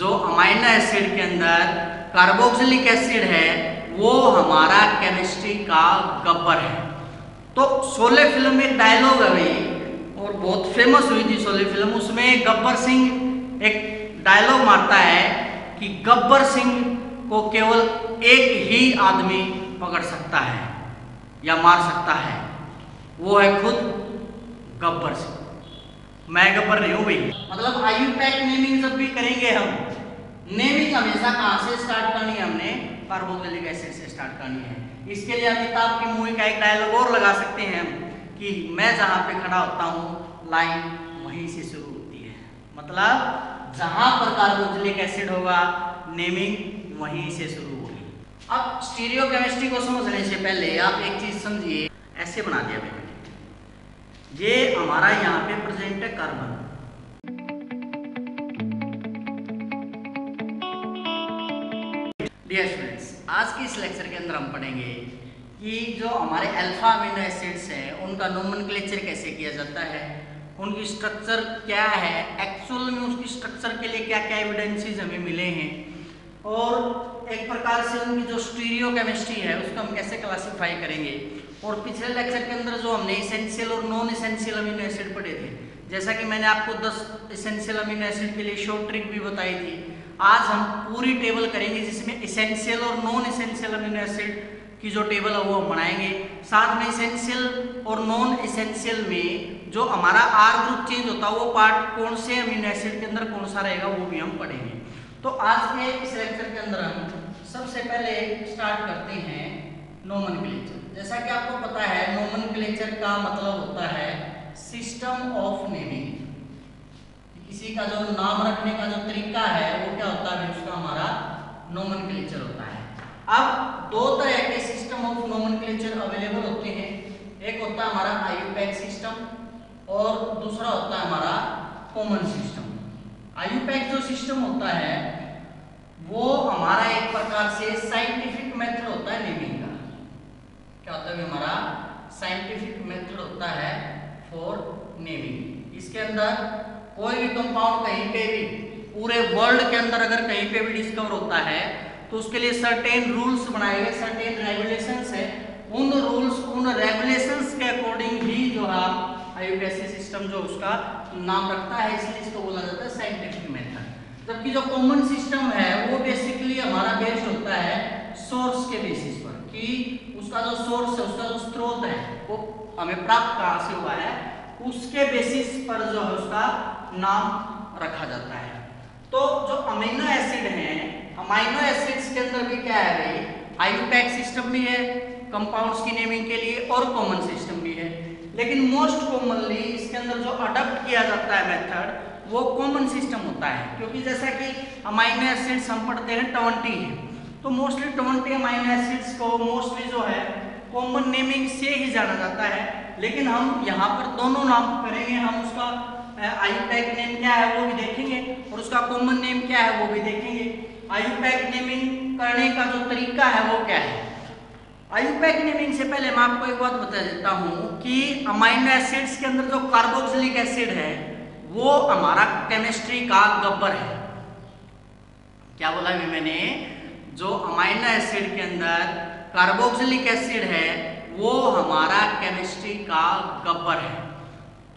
जो amino acid के अंदर कार्बोक्सिलिक एसिड है वो हमारा केमिस्ट्री का गब्बर है। तो शोले फिल्म में डायलॉग अभी और बहुत फेमस हुई थी शोले फिल्म, उसमें गब्बर सिंह एक डायलॉग मारता है कि गब्बर सिंह को केवल एक ही आदमी पकड़ सकता है या मार सकता है, वो है खुद गब्बर सिंह। मैं गब्बर नहीं हूँ भाई। मतलब आईयूपैक नेमिंग जब भी करेंगे हम, नेमिंग हमेशा कहाँ से स्टार्ट करनी है, हमने कार्बोक्सिलिक एसिड से स्टार्ट करनी है। इसके लिए अमिताभ की मूवी का एक डायलॉग और लगा सकते हैं हम कि मैं जहाँ पे खड़ा होता हूँ लाइन वहीं से शुरू होती है। मतलब जहाँ पर कार्बोक्सिलिक एसिड होगा नेमिंग वहीं से शुरू होगी। अब स्टीरियो केमिस्ट्री को समझने से पहले आप एक चीज़ समझिए, ऐसे बना दिया मैंने, ये हमारा यहाँ पे प्रेजेंट है कार्बन, डियर फ्रेंड्स। आज की इस लेक्चर के अंदर हम पढ़ेंगे कि जो हमारे अल्फा अमीनो एसिड्स हैं उनका नोमेनक्लेचर कैसे किया जाता है, उनकी स्ट्रक्चर क्या है, एक्चुअल में उसकी स्ट्रक्चर के लिए क्या क्या एविडेंसेस हमें मिले हैं, और एक प्रकार से उनकी जो स्टीरियो केमिस्ट्री है उसको हम कैसे क्लासीफाई करेंगे। और पिछले लेक्चर के अंदर जो हमने इसेंशियल और नॉन इसेंशियल अमीनो एसिड पढ़े थे, जैसा कि मैंने आपको 10 इसेंशियल अमीनो एसिड के लिए शॉर्ट ट्रिक भी बताई थी, आज हम पूरी टेबल करेंगे जिसमें इसेंशियल और नॉन इसेंशियल अमीनो एसिड की जो टेबल है वो हम बनाएंगे। साथ में इसेंशियल और नॉन इसेंशियल में जो हमारा आर ग्रुप चेंज होता है वो पार्ट कौन से अमीनो एसिड के अंदर कौन सा रहेगा वो भी हम पढ़ेंगे। तो आज के इस लेक्चर के अंदर हम सबसे पहले स्टार्ट करते हैं नोमेनक्लेचर। जैसा कि आपको पता है नोमेनक्लेचर का मतलब होता है सिस्टम ऑफ नेमिंग, किसी का जो नाम रखने का जो तरीका है वो क्या होता है, उसका हमारा नोमेनक्लेचर होता है। अब दो तरह के सिस्टम ऑफ नोमेनक्लेचर अवेलेबल होते हैं, एक होता है हमारा आईयूपैक सिस्टम और दूसरा होता है हमारा कॉमन सिस्टम। आईयूपैक जो सिस्टम होता है वो हमारा एक प्रकार से साइंटिफिक मेथड होता है नेमिंग का। क्या होता है, हमारा साइंटिफिक मेथड होता है फॉर नेमिंग। इसके अंदर कोई भी कंपाउंड कहीं पे भी पूरे वर्ल्ड के अंदर अगर कहीं पे भी डिस्कवर होता है तो उसके लिए सर्टेन रूल्स बनाए गए, सर्टेन रेगुलेशंस है, उन रूल्स उन रेगुलेशंस के अकॉर्डिंग ही जो है आईयूपैक सिस्टम जो उसका नाम रखता है, इसलिए इसको बोला जाता है साइंटिफिक मेथड। जबकि जो कॉमन सिस्टम है वो बेसिकली हमारा बेस होता है सोर्स के बेसिस पर, कि उसका जो सोर्स है, उसका जो स्रोत है वो हमें प्राप्त कहाँ से हुआ है, उसके बेसिस पर जो है उसका नाम रखा जाता है। तो जो अमीनो एसिड हैं, अमीनो एसिड्स के अंदर भी क्या है भाई, आईयूपैक सिस्टम भी है कंपाउंड्स की नेमिंग के लिए और कॉमन सिस्टम भी है, लेकिन मोस्ट कॉमनली इसके अंदर जो अडॉप्ट किया जाता है मेथड वो कॉमन सिस्टम होता है। क्योंकि जैसा कि अमीनो एसिड्स हम पढ़ते हैं 20 है, तो मोस्टली 20 अमीनो एसिड्स को मोस्टली जो है कॉमन नेमिंग से ही जाना जाता है, लेकिन हम यहाँ पर दोनों नाम करेंगे, हम उसका आईयूपैक नेम क्या है वो भी देखेंगे और उसका कॉमन नेम क्या है वो भी देखेंगे। आईयूपैक नेमिंग करने का जो तरीका है वो क्या है, आईयूपैक नेमिंग से पहले मैं आपको एक बात बता देता हूँ कि अमीनो एसिड्स के अंदर जो कार्बोक्सिलिक एसिड है वो हमारा केमिस्ट्री का गब्बर है। क्या बोला मैंने, जो अमीनो एसिड के अंदर कार्बोक्सिलिक एसिड है वो हमारा केमिस्ट्री का गब्बर है।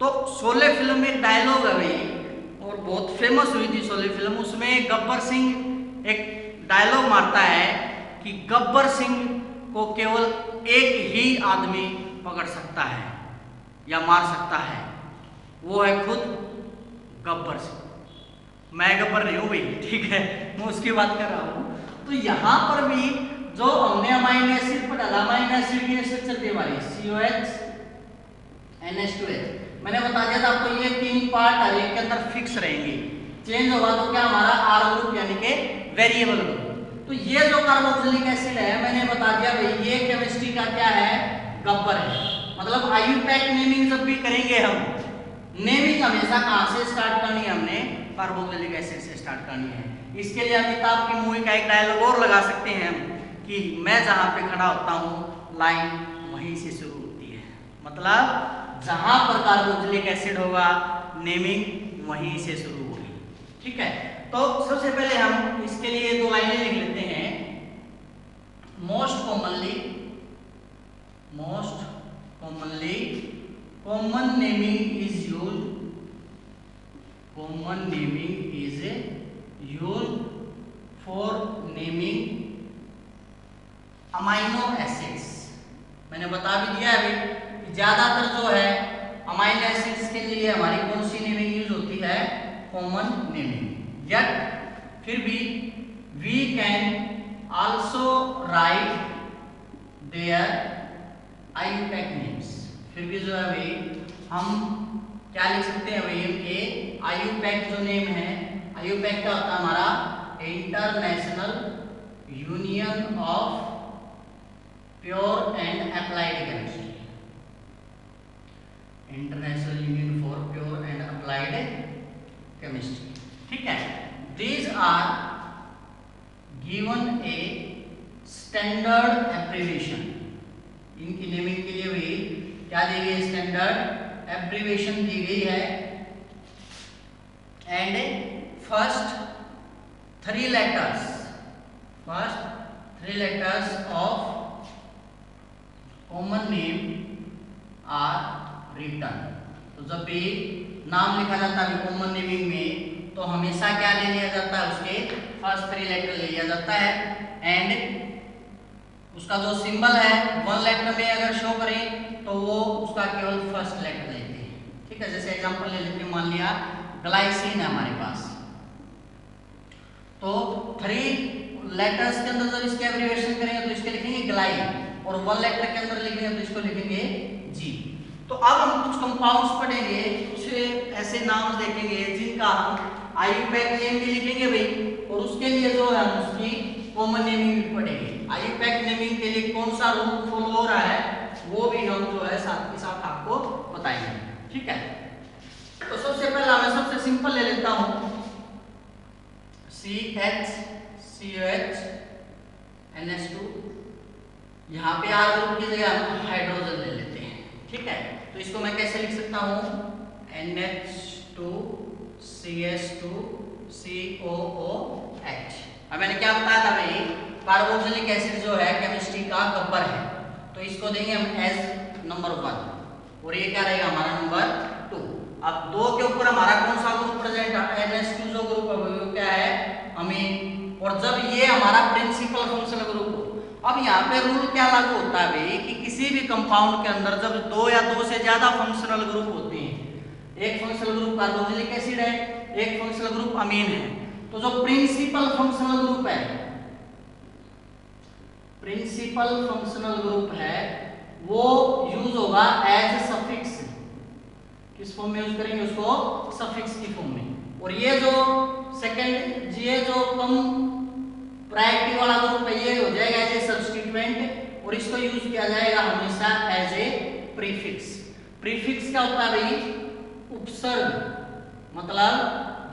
तो शोले फिल्म में डायलॉग अभी और बहुत फेमस हुई थी शोले फिल्म, उसमें गब्बर सिंह एक डायलॉग मारता है कि गब्बर सिंह को केवल एक ही आदमी पकड़ सकता है या मार सकता है, वो है खुद गब्बर सिंह। मैं गब्बर नहीं हूँ भाई, ठीक है, मैं उसकी बात कर रहा हूँ। तो यहाँ पर भी जो हमने अमीनो एसिड पर डाला, अमीनो एसिड की स्ट्रक्चर दी हमारी COH NH2H, मैंने बता दिया था आपको, ये तीन पार्ट हर एक के अंदर फिक्स रहेंगे, चेंज होगा तो क्या हमारा आर ग्रुप यानी के वेरिएबल ग्रुप। तो ये जो कार्बोक्सिलिक एसिड है मैंने बता दिया भाई ये केमिस्ट्री का क्या है, गब्बर है। मतलब आईयूपैक नेमिंग जब भी करेंगे हम, नेमिंग हमेशा कहाँ से स्टार्ट करनी है, हमने कार्बोक्सिलिक एसिड से स्टार्ट करनी है। इसके लिए अमिताभ की मूवी का एक डायलॉग और लगा सकते हैं हम कि मैं जहाँ पे खड़ा होता हूँ लाइन वहीं से शुरू होती है। मतलब जहां पर कार्बोक्सिलिक एसिड होगा नेमिंग वहीं से शुरू होगी, ठीक है। तो सबसे पहले हम इसके लिए दो लाइनें लिख लेते हैं। Most commonly common naming is used for naming amino acids. मैंने बता भी दिया अभी कि ज्यादातर जो है अमाइनो एसिड्स के लिए हमारी कौन सी नेमिंग यूज होती है? Common naming. Yet, फिर भी we can also write their IUPAC names। फिर भी जो है भाई हम क्या लिख सकते हैं भाई इनके IUPAC जो नेम है। IUPAC का होता है हमारा international union of pure and applied chemistry, international union for pure and applied chemistry. ठीक है, these are given a standard abbreviation. इनकी नेमिंग के लिए भी क्या दी गई? स्टैंडर्ड एब्रीविएशन दी गई है। And first three letters of common name are written. तो जब भी नाम लिखा जाता है कॉमन नेमिंग में तो हमेशा क्या ले लिया जाता है? उसके फर्स्ट थ्री लेटर ले लिया जाता है। एंड उसका जो सिंबल है वन लेटर में अगर शो करें तो वो उसका केवल फर्स्ट लेटर लेते हैं। ठीक है, जैसे एग्जांपल ले लेते हैं, मान लिया ग्लाइसिन है हमारे पास, तो थ्री लेटर्स के अंदर जब इसके एब्रिविएशन करेंगे तो इसके लिखेंगे ग्लाइन, और वन लेटर के अंदर लिखेंगे तो इसको लिखेंगे जी। तो अब हम कुछ कंपाउंड्स पढ़ेंगे, कुछ ऐसे नाम देखेंगे जिनका हम IUPAC नेम भी लिखेंगे भाई, और उसके लिए जो है उसकी कॉमन नेमिंग भी पड़ेगी। IUPAC नेमिंग के लिए कौन सा रूल फॉलो हो रहा है वो भी हम जो है साथ के साथ आपको बताएंगे। ठीक है, तो सबसे पहला मैं सबसे सिंपल ले लेता हूं CH COH NH2। यहाँ पे आर ग्रुप की जगह हम हाइड्रोजन ले लेते हैं। ठीक है, तो इसको मैं कैसे लिख सकता हूँ? NH2 CH2 COOH। अब मैंने क्या बताया था भाई, कार्बोक्सिलिक एसिड जो है केमिस्ट्री का गब्बर है, तो इसको देंगे हम एज नंबर 1 और ये क्या रहेगा हमारा नंबर 2। अब 2 के ऊपर हमारा कौन सा ग्रुप प्रेजेंट है? NH2 जो ग्रुप है वो क्या है अमीन, और जब ये हमारा प्रिंसिपल फंक्शनल ग्रुप हो। अब यहाँ पे रूल क्या लागू होता है भाई कि किसी भी कंपाउंड के अंदर जब 2 या 2 से ज्यादा फंक्शनल ग्रुप होते हैं, एक फंक्शनल ग्रुप कार्बोक्सिलिक एसिड है, एक फंक्शनल ग्रुप अमीन है, तो जो प्रिंसिपल फंक्शनल ग्रुप है वो यूज होगा एज सफिक्स। किस फॉर्म में यूज करेंगे उसको? सफिक्स की फॉर्म में। और ये जो सेकंड, ये जो कम प्रायोरिटी वाला ग्रुप है ये हो जाएगा एज ए सब्स्टिट्यूएंट, और इसको यूज किया जाएगा हमेशा एज ए प्रीफिक्स। प्रीफिक्स क्या होता है भाई? उपसर्ग, मतलब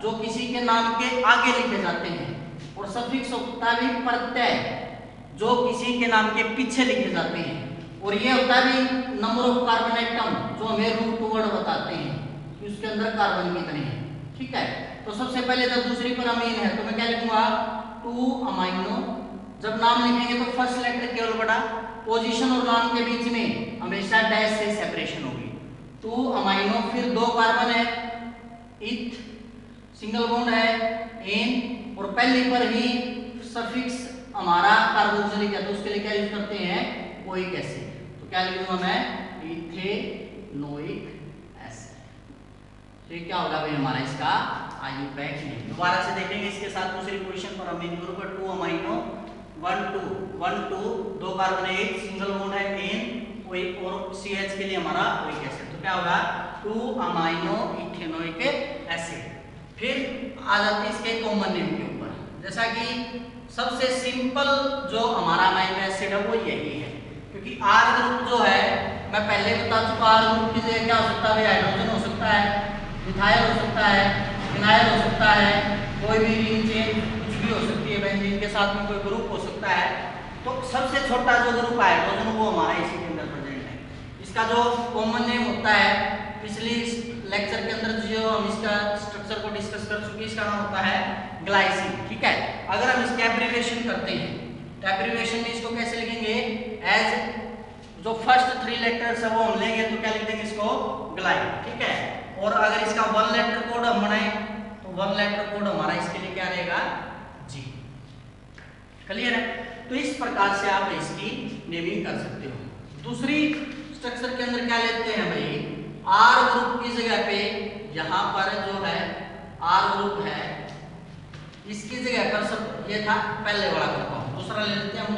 जो किसी के नाम के आगे लिखे जाते हैं, और सफिक्स होता है भी प्रत्यय, जो किसी के नाम के पीछे लिखे जाते हैं, और ये होता है भी नंबर ऑफ कार्बन एटम, जो हमें रूट वर्ड बताते हैं कि उसके अंदर कार्बन कितने हैं। ठीक है, तो सबसे पहले जब दूसरी पर अमीन है तो मैं क्या लिखूंगा? 2 अमाइनो। जब नाम लिखेंगे तो फर्स्ट लेटर केवल बड़ा, पोजिशन और नाम के बीच में हमेशा डैश से सेपरेशन होगी। 2 अमाइनो, फिर 2 कार्बन है, इथ सिंगल बॉन्ड है, एन, और पहले पर ही सफिक्स हमारा कार्बोक्सिलिक है तो उसके लिए क्या यूज करते हैं? Oic acid. तो क्या लिखूंगा मैं? Ethanoic acid. ये क्या होगा भाई हमारा इसका IUPAC नेम। दोबारा से देखेंगे इसके साथ दूसरी पोजीशन पर अमीन ग्रुप है 2 अमाइनो 1 2 1 2, 2 कार्बन, एक सिंगल बॉन्ड है, एन, और CH के लिए हमारा ओइक एसिड। क्या होगा? 2 अमाइनो इथेनोइक एसिड। फिर आ जाते हैं इसके कॉमन नेम के ऊपर। जैसा कि सबसे सिंपल जो हमारा अमाइनो एसिड है वो यही है, क्योंकि आर ग्रुप जो है मैं पहले बता चुका, आर ग्रुप की जगह क्या हो सकता है? हाइड्रोजन हो सकता है, मिथाइल हो सकता है, फिनाइल हो सकता है, कोई भी रिंग चेन कुछ भी हो सकती है, बेंजीन के साथ में कोई ग्रुप हो सकता है। तो सबसे छोटा जो ग्रुप हाइड्रोजन वो हमारा इसी का जो कॉमन नेम होता है पिछली लेक्चर के अंदर जो हम इसका स्ट्रक्चर को डिस्कस कर चुके हैं, इसका नाम होता है ग्लाइसिन। ठीक है, अगर हम इसका एब्रिविएशन करते हैं तो एब्रिविएशन में इसको कैसे लिखेंगे, एज जो फर्स्ट 3 लेटर्स है वो हम लेंगे तो क्या लिख देंगे इसको ग्लाइन। ठीक है, और अगर इसका 1 लेटर कोड हम बनाए तो 1 लेटर कोड हमारा इसके लिए क्या रहेगा, जी। क्लियर है, तो इस प्रकार से आप इसकी नेमिंग कर सकते हो। दूसरी स्ट्रक्चर के अंदर क्या लेते हैं भाई, आर ग्रुप की जगह पे यहाँ पर जो है आर ग्रुप है इसकी जगह पर सब ये था पहले वाला कंपाउंड, दूसरा ले लेते हैं हम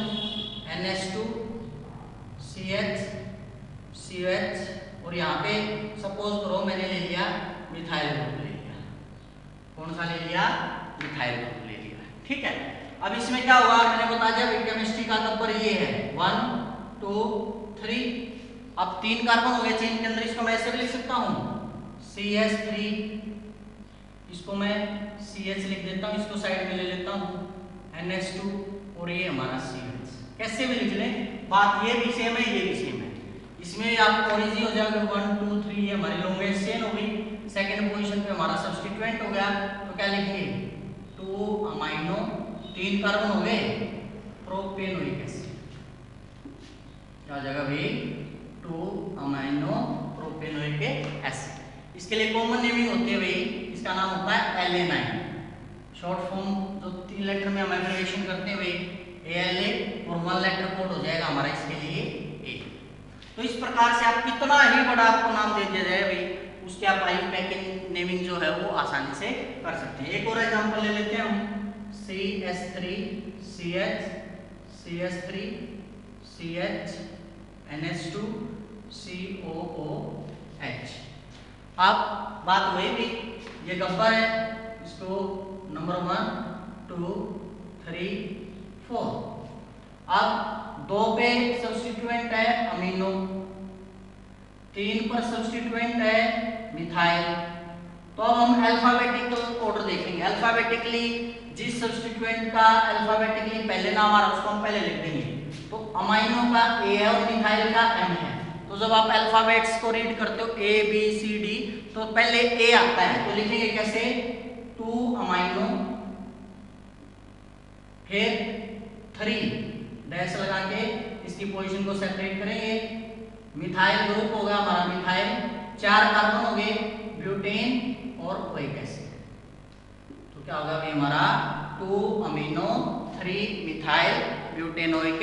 NH2CH CH और यहाँ पे सपोज करो मैंने ले लिया मिथाइल ग्रुप ले लिया, कौन सा ले लिया, मिथाइल ग्रुप ले लिया। ठीक है, अब इसमें क्या हुआ, मैंने बता दिया भाई केमिस्ट्री का नंबर ये है 1 2 3, अब 3 कार्बन हो गए चेन के अंदर, इसको मैं ऐसे भी लिख सकता हूं CH3, इसको मैं CH लिख देता हूं, इसको साइड में ले लेता हूं NH2 और ये हमारा CH। कैसे भी लिख लें, बात ये भी सेम है, ये भी सेम है, इसमें आप ओरिजिन हो जाएगा 1 2 3, ये हमारी लोंगेस्ट चेन हो गई, सेकंड पोजीशन पे हमारा सब्स्टिट्यूएंट हो गया तो क्या लिखेंगे 2 अमाइनो, 3 कार्बन हो गए प्रोपेनोइक एसिड, क्या हो जाएगा भाई 2 अमाइनो प्रोपेनोइक एसिड। इसके लिए कॉमन नेमिंग होती है भाई, इसका नाम होता है एलेनाइन, शॉर्ट फॉर्म जो 3 लेटर में हम एब्रिविएशन करते हैं भाई ALA और 1 लेटर कोड हो जाएगा हमारा इसके लिए A। तो इस प्रकार से आप कितना ही बड़ा आपको नाम दे दिया जाए भाई उसके आप IUPAC नेमिंग जो है वो आसानी से कर सकते हैं। एक और एग्जांपल ले लेते हैं हम CH3CH CH3CH NH2COOH। अब बात हुई भी ये गब्बर है, इसको नंबर 1 2 3 4, अब 2 पे सब्स्टिट्यूएंट है अमीनो, 3 पर सब्स्टिट्यूएंट है मिथाइल, तो अब हम अल्फाबेटिकल ऑर्डर देखेंगे। अल्फाबेटिकली जिस सब्स्टिट्यूएंट का अल्फाबेटिकली पहले नाम आ रहा है उसको हम पहले लिख देंगे, तो अमाइनो का A है और मिथाइल का M है, तो जब आप अल्फाबेट्स को रीड करते हो ABCD तो पहले A आता है, तो लिखेंगे कैसे 2 अमाइनो फिर 3 डैश लगा के इसकी पोजीशन को सेपरेट करेंगे, मिथाइल ग्रुप होगा हमारा मिथाइल, 4 कार्बन हो गए ब्यूटेन और ओइक एसिड, तो क्या होगा भाई हमारा 2 अमीनो 3 मिथाइल ब्यूटेनोइक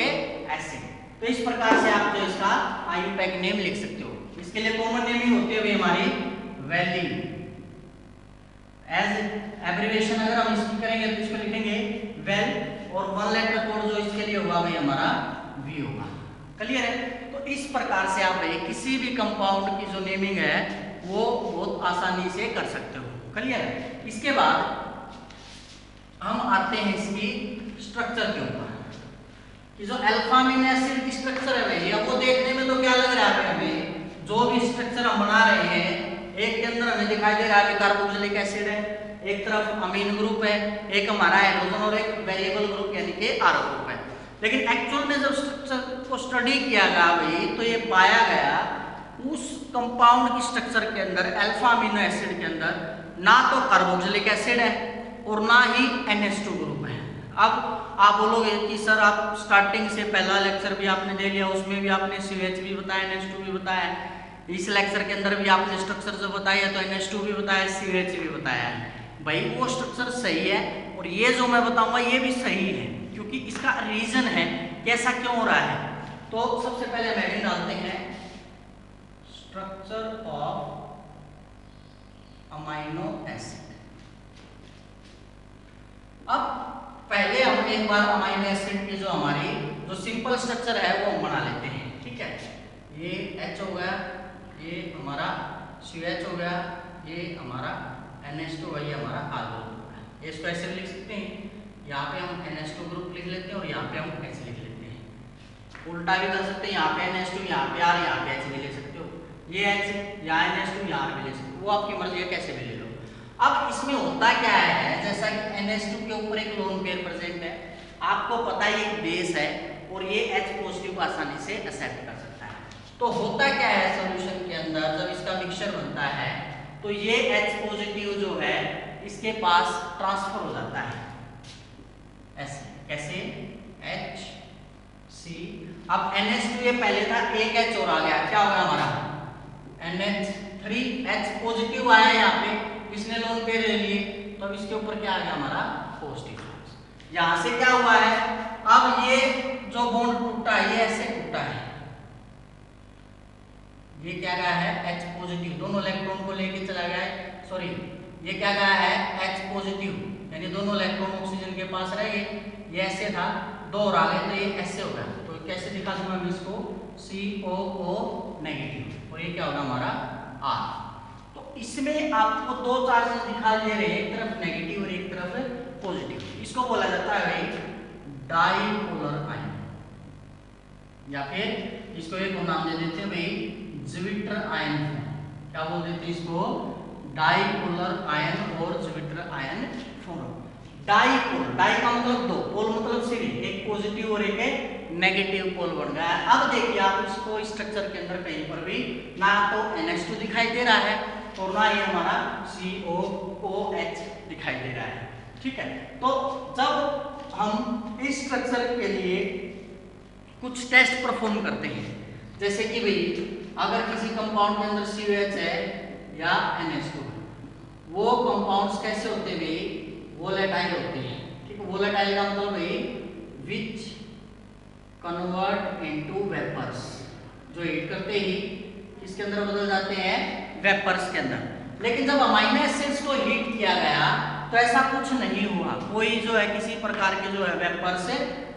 एसिड। तो इस प्रकार से आप जो इसका IUPAC नेम लिख सकते हो। इसके लिए कॉमन नेमिंग होती है हमारी वैलिन, एज एब्रिविएशन अगर हम इसकी करेंगे तो इसको लिखेंगे वेल और 1 लेटर कोड जो इसके लिए होगा भाई हमारा V होगा। क्लियर है, तो इस प्रकार से आप भाई किसी भी कंपाउंड की जो नेमिंग है वो बहुत आसानी से कर सकते हो। क्लियर है, इसके बाद हम आते हैं इसकी स्ट्रक्चर के ऊपर कि जो अल्फामिन एसिड की स्ट्रक्चर है भाई, अब वो देखने में तो क्या लग रहा है हमें, जो भी स्ट्रक्चर हम बना रहे हैं एक के अंदर हमें दिखाई दे रहा है कि कार्बोक्सिलिक एसिड है, एक तरफ अमीन ग्रुप है, एक हमारा हाइड्रोजन और एक वेरिएबल ग्रुप यानी कि आर ग्रुप है, लेकिन एक्चुअल में जब स्ट्रक्चर को स्टडी किया गया भाई तो ये पाया गया उस कंपाउंड की स्ट्रक्चर के अंदर अल्फामिन एसिड के अंदर ना तो कार्बोक्सिलिक एसिड है और ना ही NH2 ग्रुप है। अब आप बोलोगे कि सर आप स्टार्टिंग से पहला लेक्चर भी आपने दे लिया, उसमें भी आपने CH भी बताया, NH2 भी बताया, इस लेक्चर के अंदर भी आपने स्ट्रक्चर जो बताया तो NH2 भी बताया, CH भी बताया, भाई वो स्ट्रक्चर सही है और ये जो मैं बताऊंगा ये भी सही है, क्योंकि इसका रीजन है कैसा क्यों हो रहा है। तो सबसे पहले हेडिंग डालते हैं स्ट्रक्चर ऑफ अमाइनो एसिड। अब पहले हम एक बार अमाइनो एसिड की जो हमारी जो सिंपल स्ट्रक्चर है वो हम बना लेते हैं। ठीक है, ये H हो गया, ये हमारा CH हो गया, ये हमारा NH2 हो गया, ये हमारा R ग्रुप हो गया, ये इसको ऐसे लिख सकते हैं, यहाँ पे हम NH2 ग्रुप लिख लेते हैं और यहाँ पे हम H लिख लेते हैं, उल्टा भी कर सकते हैं, यहाँ पे NH2 यहाँ पे R यहाँ पे H भी ले सकते हो, ये H यहाँ NH2 यहाँ भी ले सकते हो, वो आपकी मर्जी है कैसे भी ले। अब इसमें होता क्या है, जैसा कि NH2 के ऊपर एक लोन पेयर प्रेजेंट है, आपको पता है ये बेस है और ये H पॉजिटिव आसानी से एक्सेप्ट कर सकता है, तो होता क्या है सॉल्यूशन के अंदर जब इसका मिक्सचर बनता है तो ये H पॉजिटिव जो है इसके पास ट्रांसफर हो जाता है ऐसे कैसे H C। अब NH2 पहले था, एक H और आ गया, क्या हो गया हमारा NH3H पॉजिटिव आया यहाँ पे, इसने लोन पे ले लिए, तो अब इसके ऊपर क्या आ गया हमारा पॉजिटिव। यहाँ से क्या हुआ है, अब ये जो बॉन्ड टूटा है ये ऐसे टूटा है, ये क्या गया है H पॉजिटिव, दोनों इलेक्ट्रॉन को लेके चला गया है, सॉरी ये क्या गया है H पॉजिटिव, यानी दोनों इलेक्ट्रॉन ऑक्सीजन के पास रह गए, ये ऐसे था दो और आ गए तो ये ऐसे हो गया, तो कैसे दिखा दूंगा मैं इसको COO नेगेटिव, और ये क्या होगा हमारा R। तो इसमें आपको दो चार्जेस दिखा दे रहे, एक तरफ नेगेटिव और एक तरफ पॉजिटिव, इसको बोला जाता है डाइपोलर आयन, या फिर इसको एक नाम दे देते हैं भाई ज्विटर आयन, क्या बोल देते हैं इसको डाइपोलर आयन और zwitter ion form. Dipole, di का मतलब दो, पोल मतलब सिरे, एक पॉजिटिव और एक नेगेटिव पोल बन गया। अब देखिए आप इसको स्ट्रक्चर के अंदर कहीं पर भी ना तो NH2 दिखाई दे रहा है और ना ये हमारा COOH दिखाई दे रहा है, ठीक है। तो जब हम इस स्ट्रक्चर के लिए कुछ टेस्ट परफॉर्म करते हैं, जैसे कि भाई अगर किसी कंपाउंड के अंदर COH है या NH2 है, वो कंपाउंड्स कैसे होते हैं भाई, वोलेटाइल होते हैं, ठीक है। वोलेटाइल का मतलब भाई विच कन्वर्ट इनटू वेपर्स, जो हीट करते ही इसके अंदर बदल जाते हैं वेपर्स के अंदर। लेकिन जब अमाइनो एसिड्स को हीट किया गया तो ऐसा कुछ नहीं हुआ, कोई जो है किसी प्रकार के जो है वेपर से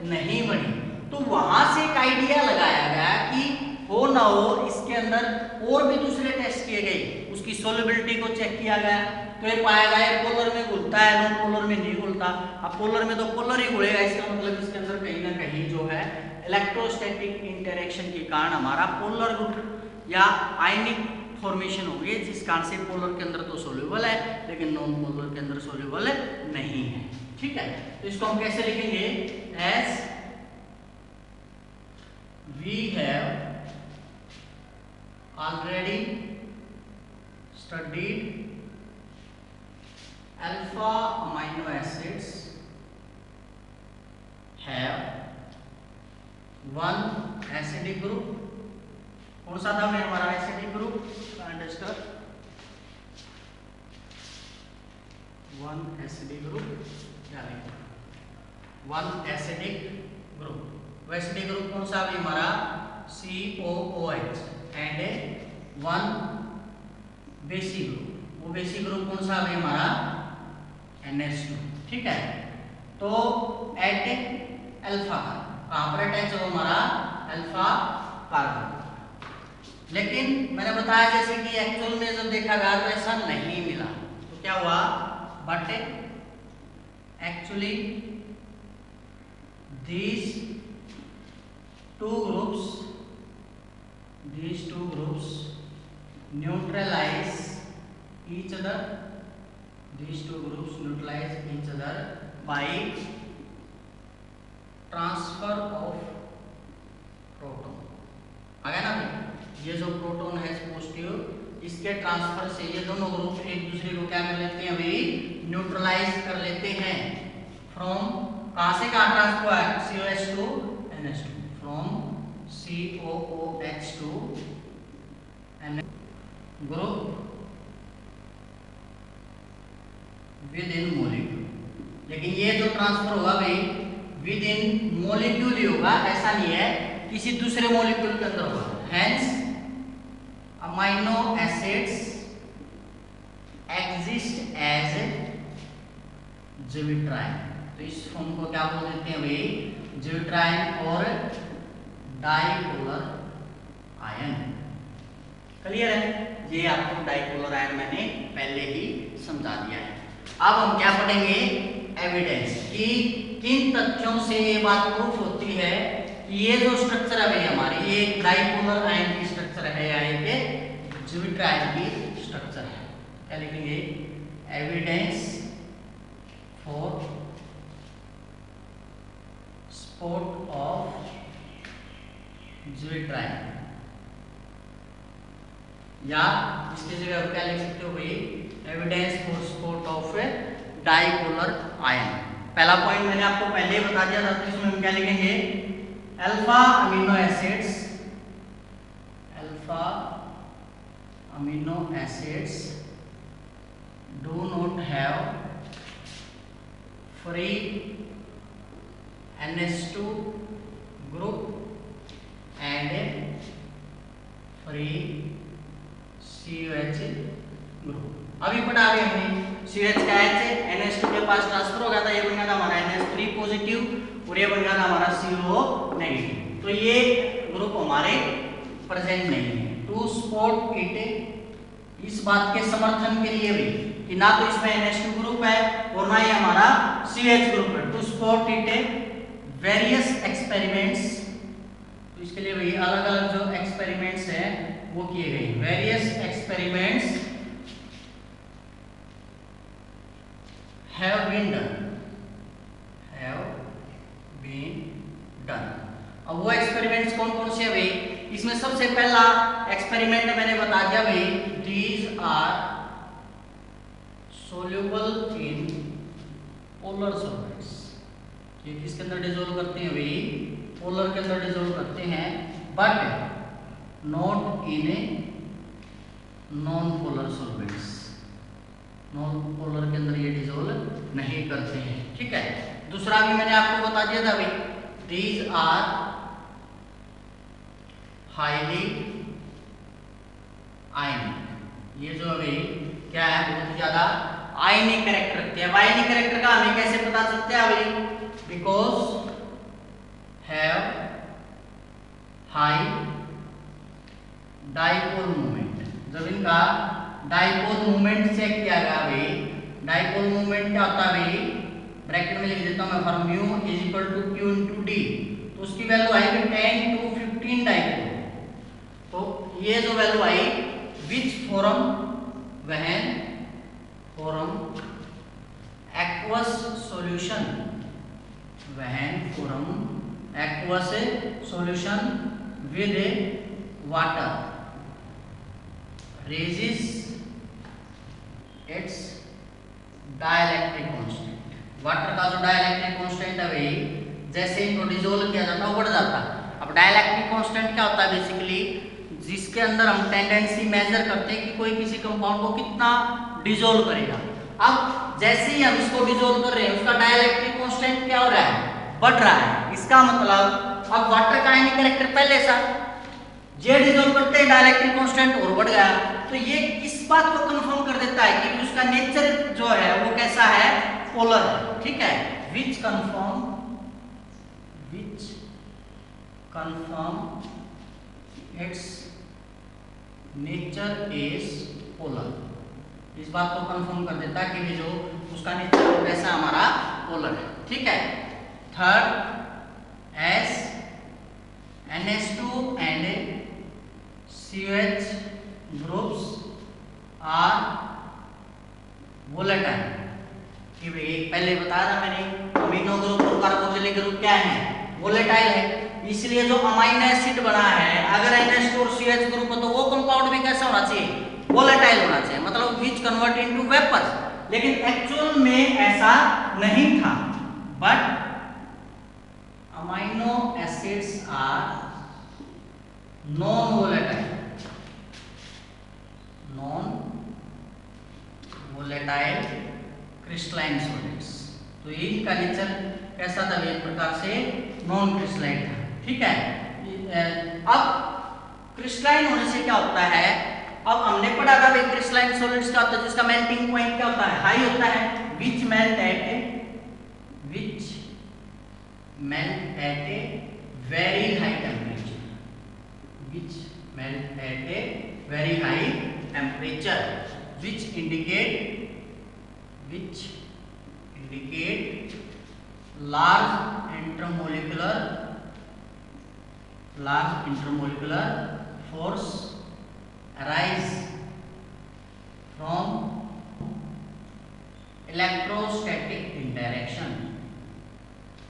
नहीं बनी, तो वहां से एक आइडिया लगाया गया कि हो ना हो इसके अंदर और भी दूसरे टेस्ट किए गए, उसकी सोलिबिलिटी को चेक किया गया तो ये पाया गया पोलर में घुलता है, नॉन पोलर में नहीं घुलता। अब पोलर में तो पोलर ही घुलेगा, इसका मतलब इसके अंदर कहीं ना कहीं जो है इलेक्ट्रोस्टैटिक इंटरेक्शन के कारण हमारा पोलर ग्रुप या आयनिक फॉर्मेशन हो गई, जिस कारण से पोलर के अंदर तो सोल्यूबल है लेकिन नॉन पोलर के अंदर सोल्यूबल नहीं है, ठीक है। तो इसको हम कैसे लिखेंगे, as we have already studied alpha amino acids have one acidic group, कौन सा था भाई हमारा acidic group, one acidic group, one acidic group, acidic group कौन सा भी हमारा COOH and one basic group, वो बेसिक ग्रुप कौन सा भी हमारा NH2, ठीक है। तो एट अल्फा कहाँ पर अटैच है हमारा अल्फा कार्बन, लेकिन मैंने बताया जैसे कि एक्चुअल में जब देखा गया तो ऐसा नहीं मिला, तो क्या हुआ but actually these two groups neutralize each other, by transfer of proton, आ गया ना भाई, ये जो प्रोटॉन है पॉजिटिव, इसके ट्रांसफर से ये दोनों ग्रुप एक दूसरे को क्या कर लेते हैं भाई, न्यूट्रलाइज कर लेते हैं। फ्रॉम कहां से कहां ट्रांसफर हुआ है, COH to NH2, from COOH to NH2 group within molecule, लेकिन ये जो ट्रांसफर हुआ भाई विद इन मॉलिक्यूल ही होगा, ऐसा नहीं है किसी दूसरे मॉलिक्यूल के अंदर हुआ। Hence amino acids exist as zwitterine, तो इस फॉर्म को क्या बोल देते हैं भाई, zwitterine और डाइपोलर आयन। क्लियर है, ये आपको डाइपोलर आयन मैंने पहले ही समझा दिया है। अब हम क्या पढ़ेंगे एविडेंस, कि किन तथ्यों से ये बात प्रूफ होती है कि ये जो स्ट्रक्चर है भाई हमारी ये डाइपोलर आयन की स्ट्रक्चर है या एक ज्विटर आयन की स्ट्रक्चर है। क्या लिखेंगे, evidence for spot of zwitter ion, या इसकी जगह क्या लिख सकते हो भाई, evidence for sport of dipolar ion. पहला पॉइंट मैंने आपको पहले ही बता दिया था, तो इसमें हम क्या लिखेंगे, alpha amino acids, alpha amino acids do not have free NH2 group and a free COH group। अभी पढ़ा रहे हमने COH का H NH2 के पास ट्रांसफर हो गया था, ये बन गया था हमारा NH3 पॉजिटिव और ये बन गया था हमारा CO नेगेटिव, तो ये ग्रुप हमारे प्रेजेंट नहीं है। टू स्पॉट इट, इस बात के समर्थन के लिए भी कि ना तो इसमें NH2 ग्रुप है और ना ही हमारा CH ग्रुप है। To spot it various experiments, तो इसके लिए भाई अलग अलग जो एक्सपेरिमेंट्स हैं वो किए गए। Various experiments have been done. अब वो एक्सपेरिमेंट्स कौन कौन से हैं भाई, इसमें सबसे पहला एक्सपेरिमेंट मैंने बता दिया भाई, these are soluble in polar solvents, ये किसके अंदर डिसॉल्व करते हैं भाई, पोलर के अंदर डिसॉल्व करते हैं, but not in a non polar solvents, non polar के अंदर ये डिसॉल्व नहीं करते हैं। ठीक है, दूसरा भी मैंने आपको बता दिया था भाई, दीज आर हाईली आयनिक, ये जो है क्या है बहुत ज्यादा आयनिक कैरेक्टर रखते हैं। आयनिक कैरेक्टर का हमें कैसे पता चलता है भाई, because have high dipole movement, जब इनका डाइपोल मूवमेंट चेक किया गया भाई, डाइपोल मूवमेंट क्या होता है भाई, ब्रैकेट में लिख देता हूं मैं for mu is equal to Q into D, तो उसकी वैल्यू आई 10 to 15 डाइपोल, तो ये जो value I which form when form aqueous solution, when form aqueous solution with water raises its dielectric constant. Water का जो dielectric constant है भाई, जैसे इनको डिसॉल्व किया जाता है बढ़ जाता है। अब डाइलेक्ट्रिक कांस्टेंट क्या होता है बेसिकली, जिसके अंदर हम टेंडेंसी मेजर करते हैं कि कोई किसी कंपाउंड को कितना डिसॉल्व करेगा। अब जैसे ही हम इसको डिसॉल्व कर रहे हैं, उसका डाइलेक्ट्रिक कांस्टेंट क्या हो रहा है, बढ़ रहा है। इसका मतलब अब वाटर का आयनिक कैरेक्टर पहले सा, ये डिसॉल्व करते हैं डाइलेक्ट्रिक कांस्टेंट और बढ़ गया, तो ये इस बात को कंफर्म कर देता है कि उसका नेचर जो है वो कैसा है, पोलर है। ठीक है, which confirm its nature is polar, इस बात को कंफर्म कर देता है कि जो उसका नेचर वो कैसा हमारा पोलर है। ठीक है, third as NH2 and COH groups are volatile, कि भाई पहले बताया था मैंने अमीनो ग्रुप और कार्बोक्सिलिक ग्रुप क्या है, वोलेटाइल है, इसलिए जो अमाइनो एसिड बना है अगर NH2 और CH ग्रुप हो तो वो कंपाउंड भी कैसा होना चाहिए, वोलेटाइल होना चाहिए, मतलब विच कन्वर्ट इनटू वेपर। लेकिन एक्चुअल में ऐसा नहीं था, but amino acids are non volatile, crystalline solids, तो इनका नेचर कैसा था, एक प्रकार से नॉन क्रिस्टलाइन था। ठीक है, अब क्रिस्टलाइन होने से क्या होता है, अब हमने पढ़ा था कि क्रिस्टलाइन सॉलिड्स का होता है जिसका मेल्टिंग पॉइंट क्या होता है, हाई होता है, which melt at a very high temperature, which indicate large intermolecular force arise from electrostatic interaction.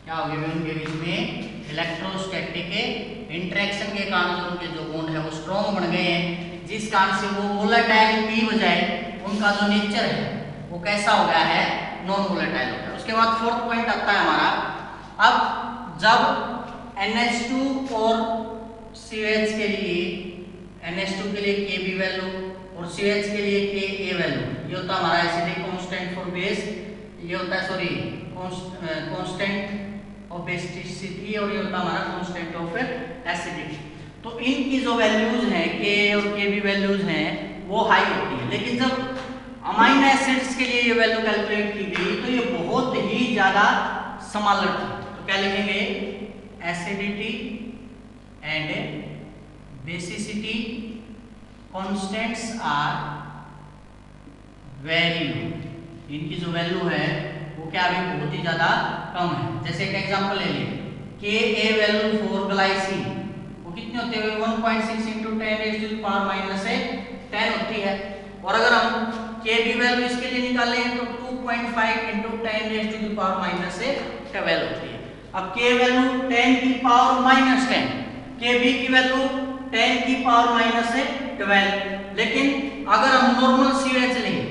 क्या हो गया, उनके बीच में इलेक्ट्रोस्टैटिक इंटरेक्शन के कारण उनके जो बॉन्ड है वो स्ट्रॉन्ग बन गए हैं, जिस कारण से वो वोलेटाइल पी हो जाए, उनका जो नेचर है वो कैसा हो गया है, नॉन वोलेटाइल हो गया। उसके बाद फोर्थ पॉइंट आता है हमारा, अब जब NH2 और सीएच के लिए NH2 के लिए Kb वैल्यू और CH के लिए Ka वैल्यू, ये होता हमारा एसिडिक कांस्टेंट फॉर बेस, ये होता है सॉरी कांस्टेंट ऑफ बेसिसिटी, और ये होता हमारा कांस्टेंट ऑफ एसिडिक। तो इनकी जो वैल्यूज हैं Ka और Kb वैल्यूज हैं वो हाई होती है, लेकिन जब अमाइनो एसिड्स के लिए ये वैल्यू कैलकुलेट की गई तो ये बहुत ही ज्यादा समालट है। तो क्या लिखेंगे, acidity and basicity constants are very low, इनकी जो वैल्यू है वो क्या अभी बहुत ही ज्यादा कम है। जैसे एक एग्जांपल ले लें, Ka वैल्यू फॉर ग्लाइसिन वो कितने होते हैं, 1.6 into 10 raised to power minus 10 होती है, और अगर हम Kb वैल्यू इसके लिए निकालें तो 2.5 into 10 raised to power minus 12 होती है। अब K वैल्यू 10 की पावर minus 10, Kb की वैल्यू 10 की पावर minus 12, लेकिन अगर हम नॉर्मल सीवेज लें,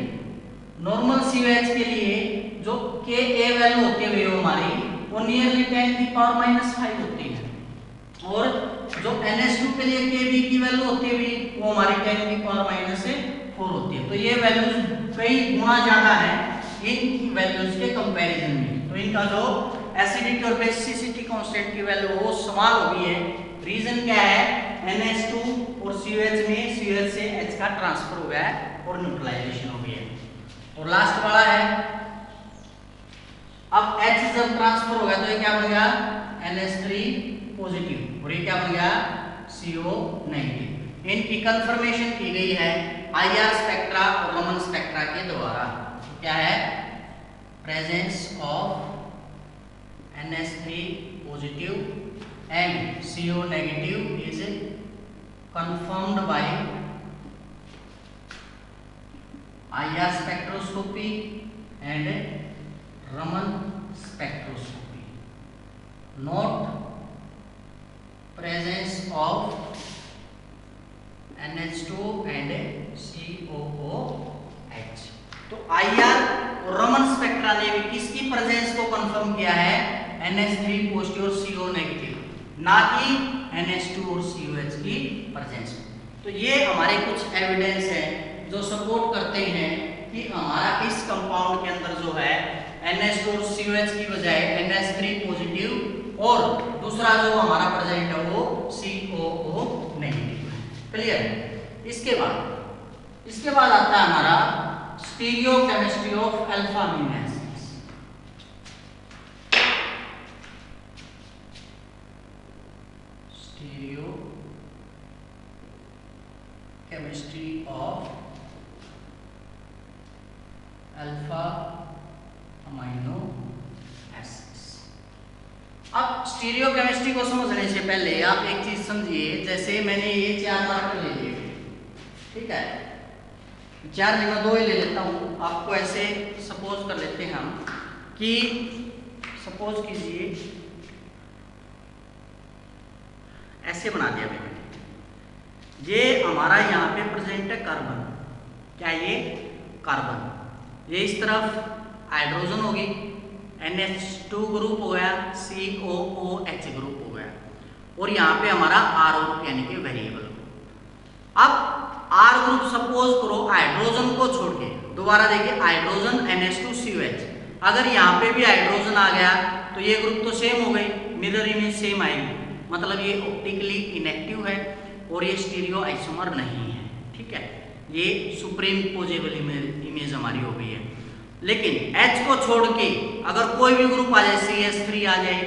नॉर्मल सीवेज के लिए जो Ka वैल्यू होती है वो हमारी वो नियरली 10 की पावर माइनस 5 होती है, और जो NH2 के लिए Kb की वैल्यू होती है वो हमारी 10 की पावर माइनस 4 होती है। तो ये वैल्यूज कई गुना ज्यादा है इन वैल्यूज के कंपैरिजन में। तो इनका जो एसिडिटी और बेसिसिटी कांस्टेंट की वैल्यू वो समान हो गई है। रीजन क्या है, NH2 और CH में CH से H का ट्रांसफर हो गया है और न्यूट्रलाइजेशन हो गया है। और लास्ट वाला है, अब H जब ट्रांसफर हो गया तो ये क्या बन गया, NH3 पॉजिटिव, और ये क्या बन गया, CO नेगेटिव। इनकी कंफर्मेशन की गई है IR स्पेक्ट्रा और लमन स्पेक्ट्रा के द्वारा। क्या है, presence of NH3 positive and CO negative is confirmed by IR spectroscopy and Raman spectroscopy, not presence of NH2 and COOH। तो IR और Raman spectra ने भी किसकी presence को confirm किया है, NH3 positive और CO negative, ना कि NH2 और COH की प्रेजेंस। तो ये हमारे कुछ एविडेंस है जो सपोर्ट करते हैं कि हमारा इस कंपाउंड के अंदर जो है NH2 और COH की बजाय NH3 पॉजिटिव और दूसरा जो हमारा प्रेजेंट है वो COO नेगेटिव है। क्लियर। इसके बाद आता है हमारा stereo chemistry of alpha amino acid. Chemistry of alpha amino acids। अब स्टीरियो केमिस्ट्री को समझने से पहले आप एक चीज समझिए, जैसे मैंने ये चार मार्कर ले लिए, ठीक है, चार जगह दो ही ले लेता हूँ आपको। ऐसे सपोज कर लेते हैं हम कि सपोज कीजिए ऐसे बना दिया मैंने, ये हमारा यहाँ पे प्रेजेंट है कार्बन, क्या ये कार्बन, ये इस तरफ हाइड्रोजन होगी, NH2 ग्रुप हो गया, COOH ग्रुप हो गया, और यहाँ पे हमारा R ग्रुप यानी कि वेरिएबल। अब R ग्रुप सपोज करो हाइड्रोजन को छोड़ के, दोबारा देखिए हाइड्रोजन NH2 COH, अगर यहाँ पे भी हाइड्रोजन आ गया तो ये ग्रुप तो सेम हो गई, मिरर इमेज सेम आएगी, मतलब ये ऑप्टिकली इनएक्टिव है और ये स्टीरियो आइसोमर नहीं है, ठीक है, ये सुप्रीम पोजेबल इमेज हमारी हो गई है। लेकिन H को छोड़ के अगर कोई भी ग्रुप आ जाए, CH3 आ जाए,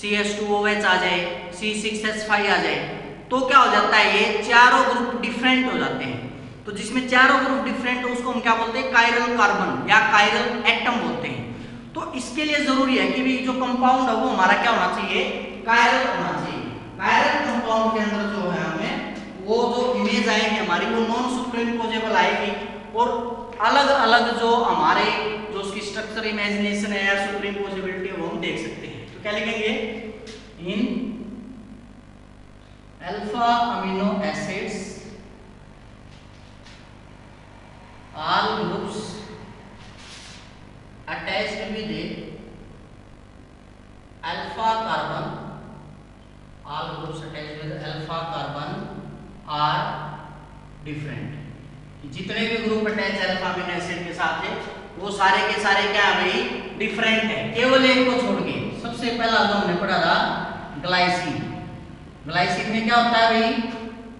CH2OH आ जाए, C6H5 आ जाए, तो क्या हो जाता है, ये चारों ग्रुप डिफरेंट हो जाते हैं। तो जिसमें चारों ग्रुप डिफरेंट हो उसको हम क्या बोलते हैं, कायरल कार्बन या कायरल एटम बोलते हैं। तो इसके लिए जरूरी है कि भी जो कंपाउंड है वो हमारा क्या होना चाहिए, कायरल होना चाहिए। कायरल कंपाउंड के अंदर जो है वो जो इमेज आएगी हमारी वो नॉन सुपरइम्पोजेबल आएगी, और अलग अलग जो हमारे जो उसकी स्ट्रक्चर इमेजिनेशन है या सुपरइम्पोजेबिलिटी वो हम देख सकते हैं। तो क्या लिखेंगे, in alpha amino acids all groups attached with alpha carbon, all groups attached with alpha carbon are different. जितने भी group attach alpha amino acid के साथ है वो सारे के सारे क्या है भाई डिफरेंट है, केवल एक को छोड़ के। सबसे पहला जो हमने पढ़ा था ग्लाइसिन, ग्लाइसिन में क्या होता है भाई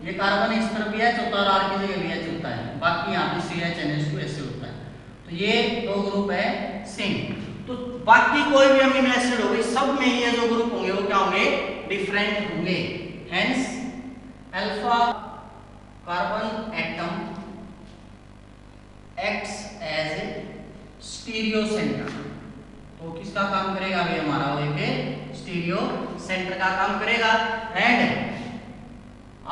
ये कार्बन इस तरफ भी है चौथा और की जगह भी है चौथा है, बाकी यहाँ पे CH2 ऐसे होता है। तो ये दो ग्रुप है सिंक, तो बाकी कोई भी अमीनो एसिड होगी सब में ये जो ग्रुप होंगे वो क्या होंगे डिफरेंट होंगे। Hence alpha carbon atom acts as a stereo centre, तो किसका काम करेगा भाई हमारा वो एक स्टीरियो सेंटर का काम करेगा। And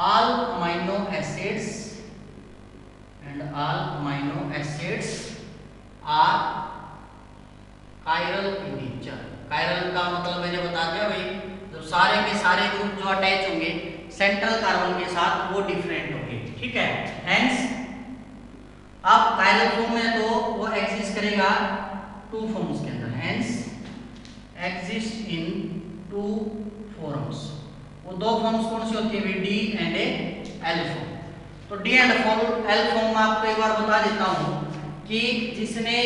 all amino acids are chiral in nature. Chiral का मतलब मैंने बता दिया भाई जब सारे के सारे ग्रुप जो अटैच होंगे सेंट्रल कार्बन के साथ वो डिफरेंट होंगे, ठीक है। हेंस अब कायरल फॉर्म है तो वो एग्जिस्ट करेगा टू फॉर्म्स के अंदर, hence exist in two forms. वो दो फॉर्म्स कौन सी होती है, डी एंड एल फॉर्म। तो डी एंड एल फॉर्म में आपको एक बार बता देता हूँ कि जिसने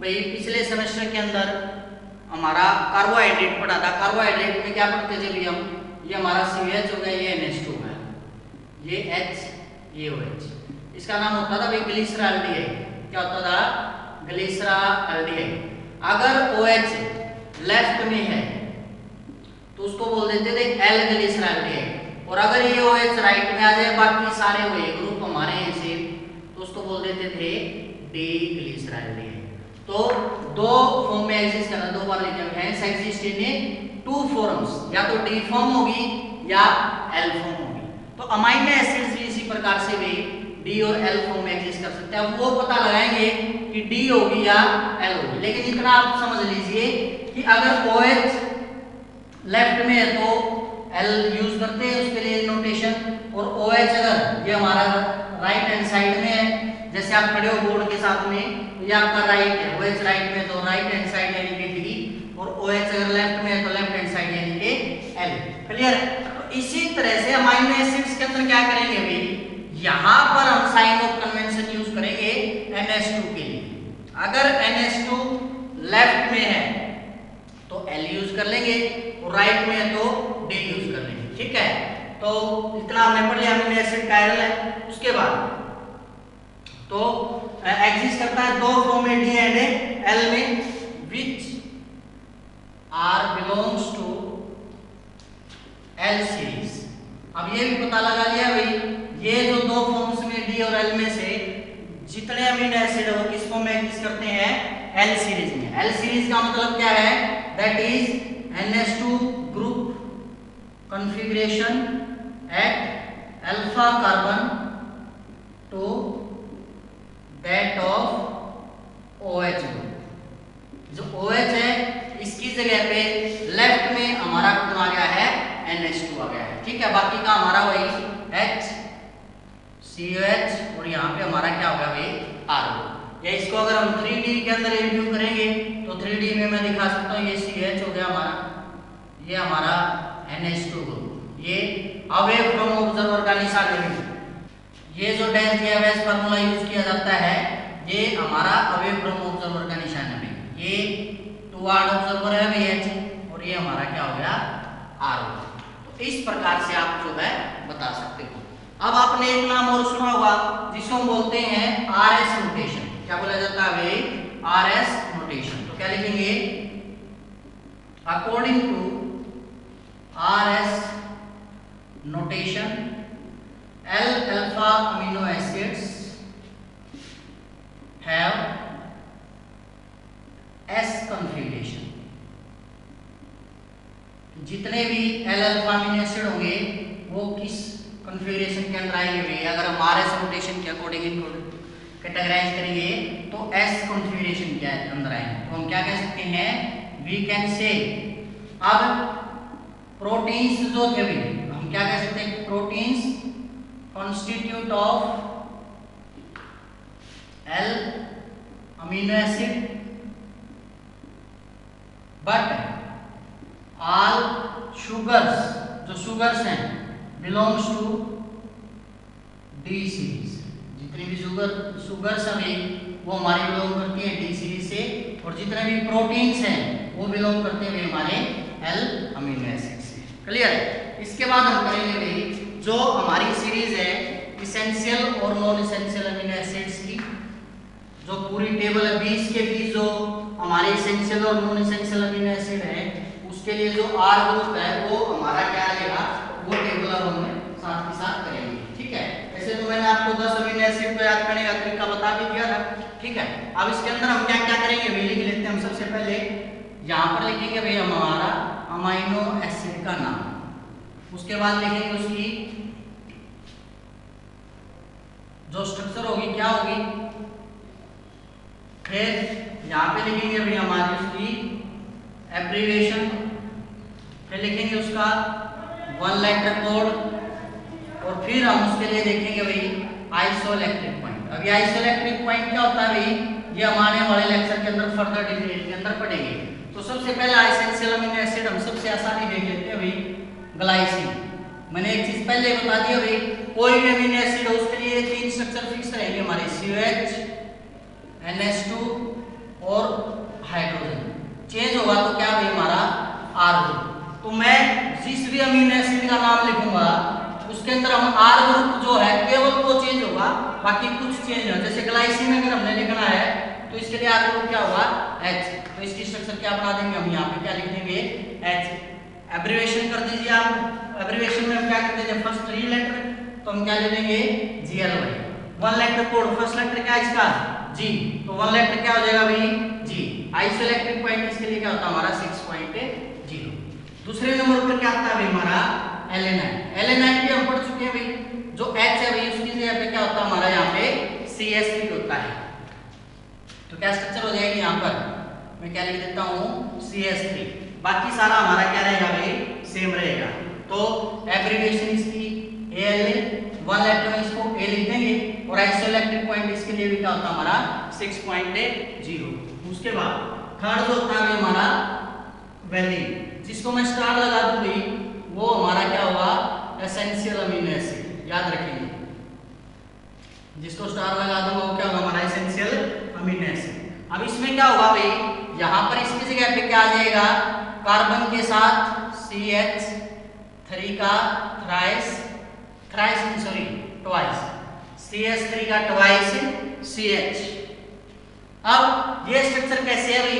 भाई पिछले सेमेस्टर के अंदर हमारा कार्बोहाइड्रेट पढ़ा था, कार्बोहाइड्रेट में क्या पढ़ते थे भैया हम, ये हमारा CH हो गया, ये NH2 है, ये H, ये OH, इसका नाम होता था भाई ग्लिसरॉल्डिहाइड। क्या होता था ग्लिसरॉल्डिहाइड। अगर OH लेफ्ट में है तो उसको बोल देते थे L ग्लिसरॉल्डिहाइड, और अगर ये OH राइट में आ जाए बाकी सारे हुए ग्रुप हमारे हैं सेम तो उसको बोल देते थे D ग्लिसरॉल्डिहाइड। तो दो फॉर्म में एग्जिस्ट करना, दो बार लिखा है hence exist in two forms, या तो D फॉर्म होगी या L फॉर्म होगी। तो अमीनो एसिड्स भी इसी प्रकार से भी D और L फॉर्म में एग्जिस्ट कर सकते हैं। वो पता लगाएंगे कि D होगी या L होगी, लेकिन इतना आप समझ लीजिए कि अगर OH लेफ्ट में है तो L यूज करते हैं उसके लिए नोटेशन, और OH अगर ये हमारा राइट हैंड साइड में है, जैसे आप खड़े हो बोर्ड के साथ में तो ये आपका राइट है, OH राइट में तो राइट हैंड साइड यानी कि D, और OH अगर लेफ्ट में है तो लेफ्ट हैंड साइड यानी कि L। क्लियर। तो इसी तरह से अमीनो एसिड्स के अंदर क्या करेंगे भाई, यहाँ पर हम साइन ऑफ कन्वेंशन यूज करेंगे NH2 के लिए। अगर NH2 लेफ्ट में है तो L यूज कर लेंगे और राइट में है तो D यूज कर लेंगे, ठीक है। तो इतना हमने पढ़ लिया अमीनो एसिड कायरल है। उसके बाद तो एग्जिस्ट करता है दो फॉर्म में D एंड L में, which are belongs to L series. अब ये भी पता लगा लिया भाई ये जो दो फॉर्म्स में D और L में से जितने अमीनो एसिड हो किस फॉर्म में एग्जिस्ट करते हैं L सीरीज में। L सीरीज का मतलब क्या है, that is NH2 group configuration at alpha carbon to that of OH। जो OH है इसकी जगह पे लेफ्ट में हमारा कौन आ गया है, NH2 आ गया है, ठीक है। बाकी का हमारा वही H COH और यहाँ पे हमारा क्या होगा भाई R। या इसको अगर हम 3D के अंदर रिव्यू करेंगे तो 3D में मैं दिखा सकता हूँ, ये CH हो गया हमारा, ये हमारा NH2 ग्रुप, ये अवे फ्रॉम ऑब्जर्वर का निशान है, ये जो डैश दिया है फॉर्मूला यूज किया जाता है ये हमारा अवे फ्रॉम ऑब्जर्वर का निशान है, ये टुवर्ड ऑब्जर्वर है भाई H, और ये हमारा क्या हो गया R। तो इस प्रकार से आप जो है बता सकते हो। अब आपने एक नाम और सुना होगा जिसको हम बोलते हैं RS नोटेशन। क्या बोला जाता है भाई RS नोटेशन। तो क्या लिखेंगे, according to RS notation L alpha amino acids have S configuration. जितने भी L अल्फा अमीनो एसिड होंगे वो किस कॉन्फ़िगरेशन के अंदर आएंगे भाई, अगर हम RS नोटेशन के अकॉर्डिंग इनको कैटेगराइज करेंगे तो S कॉन्फ़िगरेशन के अंदर आएंगे, तो हम क्या कह सकते हैं वी कैन से। अब प्रोटीन्स जो थे भाई हम क्या कह सकते हैं, proteins constitute of L amino acid, but all sugars जो sugars हैं belongs to D series. जितनी भी sugars हैं वो हमारे belong करती हैं D series से, और जितने भी proteins हैं वो belong करते हैं हमारे L amino acid से. क्लियर है. इसके बाद हम करेंगे जो हमारी सीरीज है इसेंशियल और नॉन इसेंशियल अमीनो एसिड्स की, जो पूरी टेबल है 20 के 20 जो हमारे इसेंशियल और नॉन इसेंशियल अमीनो एसिड है, उसके लिए जो R ग्रुप है वो हमारा क्या रहेगा, वो टेबल हम साथ के साथ करेंगे. ठीक है. ऐसे तो मैंने आपको 10 अमीनो एसिड को याद करने का तरीका बता भी दिया था. ठीक है. अब इसके अंदर हम क्या क्या करेंगे वे लिख लेते हैं. हम सबसे पहले यहाँ पर लिखेंगे भाई हमारा अमीनो एसिड का नाम, उसके बाद लिखेंगे उसकी जो स्ट्रक्चर होगी क्या होगी, फिर यहाँ पे लिखेंगे अभी हमारी उसकी एब्रीविएशन, फिर लिखेंगे उसका 1 लेटर कोड, और फिर हम उसके लिए देखेंगे भाई आइसोइलेक्ट्रिक पॉइंट. अभी आइसोइलेक्ट्रिक पॉइंट क्या होता है भाई, ये हमारे वाले लेक्चर के अंदर फर्दर डिटेल के अंदर पढ़ेंगे. तो सबसे पहले इसेंशियल अमीनो एसिड हम सबसे आसानी देख लेते हैं भाई ग्लाइसिन. मैंने एक चीज पहले बता दी भाई, कोई भी अमीनो एसिड हो उसके लिए 3 स्ट्रक्चर फिक्स रहेंगे हमारे COH, NH2 और हाइड्रोजन. चेंज होगा तो क्या भाई हमारा R ग्रुप. तो मैं जिस भी अमीनो एसिड का नाम लिखूंगा उसके अंदर हम R ग्रुप जो है केवल वो चेंज होगा, बाकी कुछ चेंज नहीं. जैसे ग्लाइसिन अगर हमने लिखना है तो इसके लिए R ग्रुप क्या होगा H, तो इसकी स्ट्रक्चर क्या बना देंगे हम यहाँ पे क्या लिख देंगे H. एब्रिविएशन कर दीजिए आप, एब्रिविएशन में हम क्या करते हैं फर्स्ट 3 लेटर, तो हम क्या ले लेंगे GL. 1 letter code, first letter क्या है इसका G, तो 1 लेटर क्या हो जाएगा भाई G. आइसोइलेक्ट्रिक पॉइंट इसके लिए क्या होता है हमारा 6.0. दूसरे नंबर पर क्या आता है भाई हमारा एलेनाइन. एलेनाइन भी हम पढ़ चुके हैं भाई, जो H है भाई उसकी जगह पे क्या होता है हमारा यहां पे CH3 होता है. तो क्या स्ट्रक्चर हो जाएगी यहां पर, मैं क्या लिख देता हूं CH3, बाकी सारा हमारा क्या रहेगा भाई सेम रहेगा. तो एब्रिविएशन इसकी AL, 1 लेटर में इसको A लिख देंगे, और आइसोइलेक्ट्रिक पॉइंट इसके लिए भी क्या होता है हमारा 6.0. उसके बाद थर्ड जो होता है हमारा वैलिन, जिसको मैं स्टार लगा दूंगी वो हमारा क्या होगा एसेंशियल अमीनो एसिड, याद रखेंगे. जिसको स्टार लगा दूंगा वो क्या होगा हमारा एसेंशियल अमीनो एसिड. अब इसमें क्या होगा भाई, यहाँ पर इसकी जगह पे क्या आ जाएगा कार्बन के साथ CH3 का ट्वाइस, CH3 का ट्वाइस CH. अब ये स्ट्रक्चर कैसे है भाई,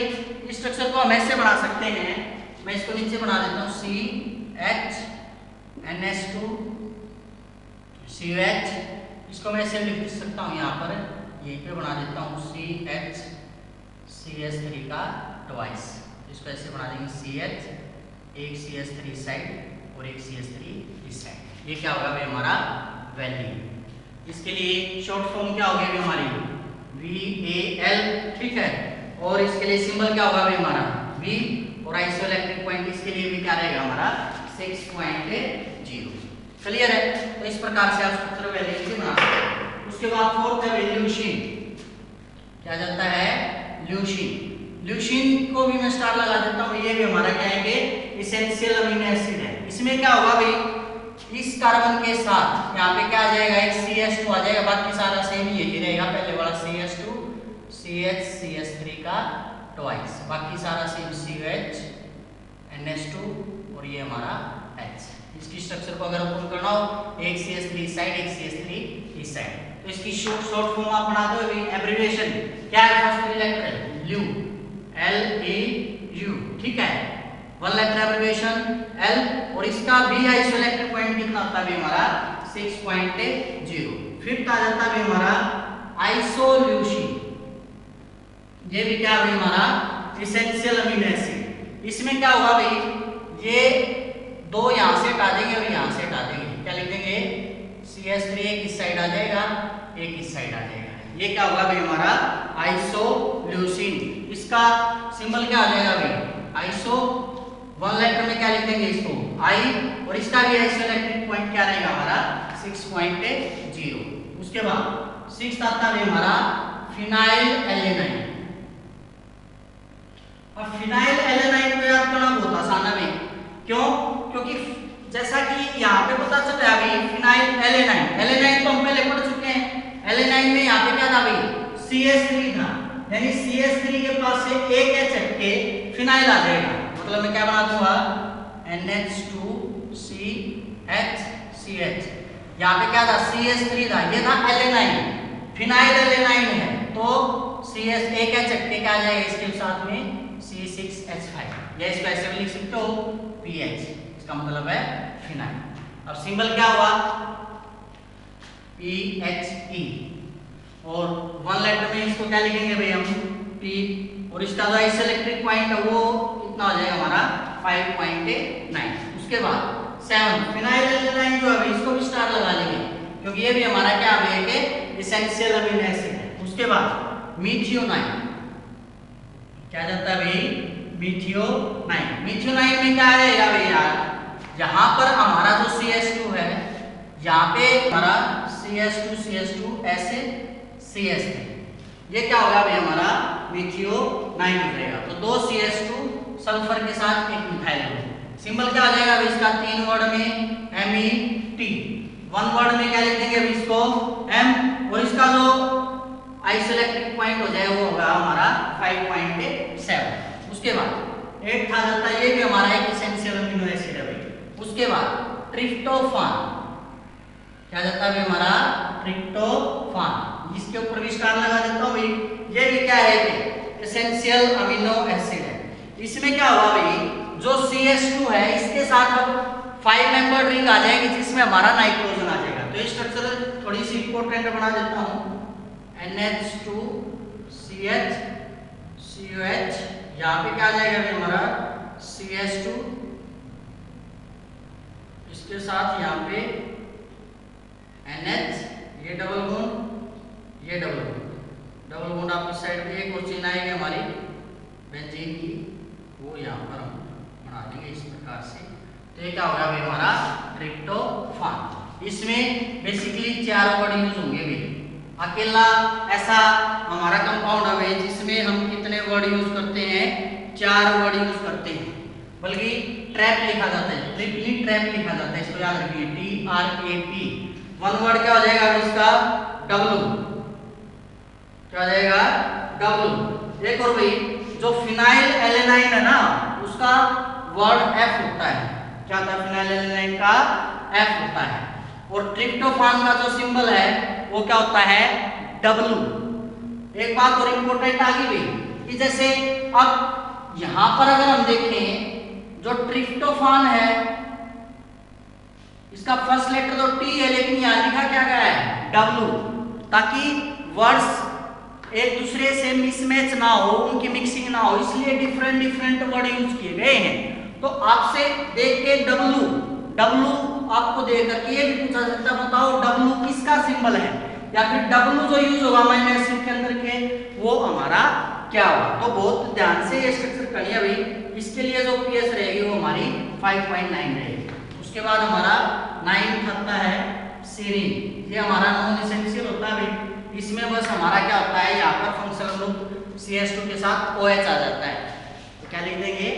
इस स्ट्रक्चर को हम ऐसे बना सकते हैं, मैं इसको नीचे बना देता हूँ CH NH2 CH, इसको मैं ऐसे लिख सकता हूँ यहाँ पर, यहीं पे बना देता हूँ CH CH3 का ट्वाइस, इसको ऐसे बना देंगे CH, एक CH3 साइड और एक CH3 इस साइड. ये क्या होगा भाई हमारा वैलिन. इसके लिए शॉर्ट फॉर्म क्या होगी हमारी VAL. ठीक है. और इसके लिए सिंबल क्या होगा भाई हमारा V, और आइसोइलेक्ट्रिक पॉइंट इसके लिए भी क्या रहेगा हमारा 6.0. क्लियर है. तो इस प्रकार से आप स्ट्रक्चर वैलिन से बना सकते हैं. उसके बाद फोर्थ है ल्यूसीन. क्या जाता है ल्यूसीन. ल्यूसीन को भी मैं स्टार लगा देता हूँ, ये भी हमारा क्या है एसेंशियल अमीनो एसिड है. इसमें क्या होगा भाई, इस कार्बन के साथ यहाँ पे क्या आ जाएगा एक CH2 आ जाएगा, बाकी सारा सेम यही रहेगा पहले वाला CH2 CH CH3 का ट्वाइस, बाकी सारा सेम CH NH2 और ये हमारा H. इसकी स्ट्रक्चर को अगर ओपन करना हो, एक CH3 इस साइड, एक CH3 इस साइड, तो इसकी शॉर्ट फॉर्म आप बना दो. एब्रिविएशन क्या है फर्स्ट 3 लेटर LU LAU. ठीक है. 1 लेटर एब्रिविएशन L, और इसका भी आइसोइलेक्ट्रिक पॉइंट कितना होता है हमारा 6.0. फिफ्थ आ जाता है हमारा आइसोल्यूसिन. ये भी क्या है हमारा एसेंशियल अमीनो एसिड. इसमें क्या होगा भाई, ये 2 यहां से हटा देंगे और यहां से हटा देंगे, क्या लिख देंगे CH3 एक इस साइड आ जाएगा, एक इस साइड आ जाएगा. ये क्या होगा भाई हमारा आइसोल्यूसिन. इसका सिंबल क्या आ जाएगा भाई आइसो, 1 लेटर में क्या लिख देंगे इसको I, और इसका भी आइसोइलेक्ट्रिक पॉइंट क्या रहेगा हमारा 6.0. उसके बाद सिक्स्थ आता है हमारा फिनाइल एलेनाइन। अब फिनाइल एलेनाइन को याद करना बहुत आसान है। क्यों? क्योंकि जैसा कि यहाँ पे पता चल रहा है फिनाइल एलेनाइन, एलेनाइन तो हम पहले पढ़ चुके हैं। एलेनाइन में यहाँ पे क्या था भाई, CH3 था, यानी CH3 के पास से एक एच हट के फिनाइल आ जाएगा, मतलब मैं क्या बना दूंगा NH2CHCH। यहाँ पे क्या था, CH3 था, ये था एलेनाइन, फिनाइल एलेनाइन है, तो CS एक एच हट के क्या आ जाएगा इसके साथ में C6H5, या इसको ऐसे भी लिख सकते हो PH, इसका मतलब है फिनाइल। अब सिंबल क्या हुआ PHE, और वन लेटर में इसको क्या लिखेंगे भाई हम P, और इसका जो आइसोइलेक्ट्रिक पॉइंट है वो कितना हो जाएगा हमारा 5.9। उसके बाद 7 फिनाइल एलेनाइन जो है इसको भी स्टार लगा लेंगे क्योंकि ये भी हमारा क्या है कि एसेंशियल अमीनो एसिड है। उसके बाद मीथियोनाइन क्या जाता है भाई, मीथियोनाइन। मीथियोनाइन में क्या रहेगा भाई यार, यहाँ पर हमारा जो CH2 है, यहाँ पे हमारा CH2 ऐसे CH3, ये क्या होगा भाई हमारा मीथियोनाइन हो जाएगा। तो 2 CH2 सल्फर के साथ एक मिथाइल, सिंबल क्या हो जाएगा भाई इसका 3 वर्ड में MET, 1 वर्ड में क्या लिख देंगे भाई इसको M, और इसका जो आइसोइलेक्ट्रिक पॉइंट हो जाए वो होगा हमारा 5.7। उसके बाद 8 था जाता है, ये भी हमारा एक एसेंशियल अमीनो एसिड है भाई। उसके बाद ट्रिप्टोफान क्या जाता है हमारा ट्रिप्टोफान, इसके ऊपर भी स्टार लगा देता हूँ भाई, ये भी क्या है कि एसेंशियल अमीनो एसिड है। इसमें क्या हुआ भाई, जो CH2 है इसके साथ अब 5 मेंबर्ड रिंग आ जाएगी जिसमें हमारा नाइट्रोजन आ जाएगा। तो ये स्ट्रक्चर थोड़ी सी इंपॉर्टेंट बना देता हूँ, NH2CHCOH, यहाँ पे क्या आ जाएगा भाई हमारा CH2, इसके साथ यहाँ पे NH, ये डबल बॉन्ड, ये डबल बॉन्ड, डबल बॉन्ड आपकी साइड पे एक और चीज आएगी हमारी बेंजीन की, वो यहाँ पर हम बना देंगे इस प्रकार से। तो ये क्या होगा भाई हमारा ट्रिप्टोफान। इसमें बेसिकली 4 वर्ड यूज होंगे भाई, अकेला ऐसा हमारा कंपाउंड है जिसमें हम कितने वर्ड यूज करते हैं, 4 वर्ड यूज करते हैं, बल्कि ट्रैप लिखा जाता है, ट्रिपली ट्रैप लिखा जाता है, इसको याद रखिए TRAP। 1 वर्ड क्या हो जाएगा इसका W, क्या हो जाएगा W। एक और भाई जो फिनाइल एलेनाइन है ना, उसका वर्ड F होता है, क्या होता है फिनाइल एलेनाइन का F होता है, और ट्रिप्टोफान का जो सिंबल है वो क्या होता है W। एक बात और इम्पोर्टेंट आ गई कि जैसे अब यहां पर अगर हम देखें जो ट्रिप्टोफान है इसका फर्स्ट लेटर तो T है, लेकिन यहां लिखा क्या गया है W, ताकि वर्ड्स एक दूसरे से मिसमैच ना हो, उनकी मिक्सिंग ना हो, इसलिए डिफरेंट डिफरेंट वर्ड यूज किए गए हैं। तो आपसे देख के W आपको देख करके ये भी पूछा सकता है, बताओ W किसका सिंबल है, या फिर W जो यूज होगा अमीनो एसिड के अंदर के वो हमारा क्या होगा। तो बहुत ध्यान से ये स्ट्रक्चर करिए भाई, इसके लिए जो पीएच रहेगी वो हमारी 5.9 रहेगी। उसके बाद हमारा 9 आता है सीरीन, ये हमारा नॉन एसेंशियल होता है भाई, इसमें बस हमारा क्या होता है यहाँ पर फंक्शनल ग्रुप CH2 के साथ OH आ जाता है, तो क्या लिख देंगे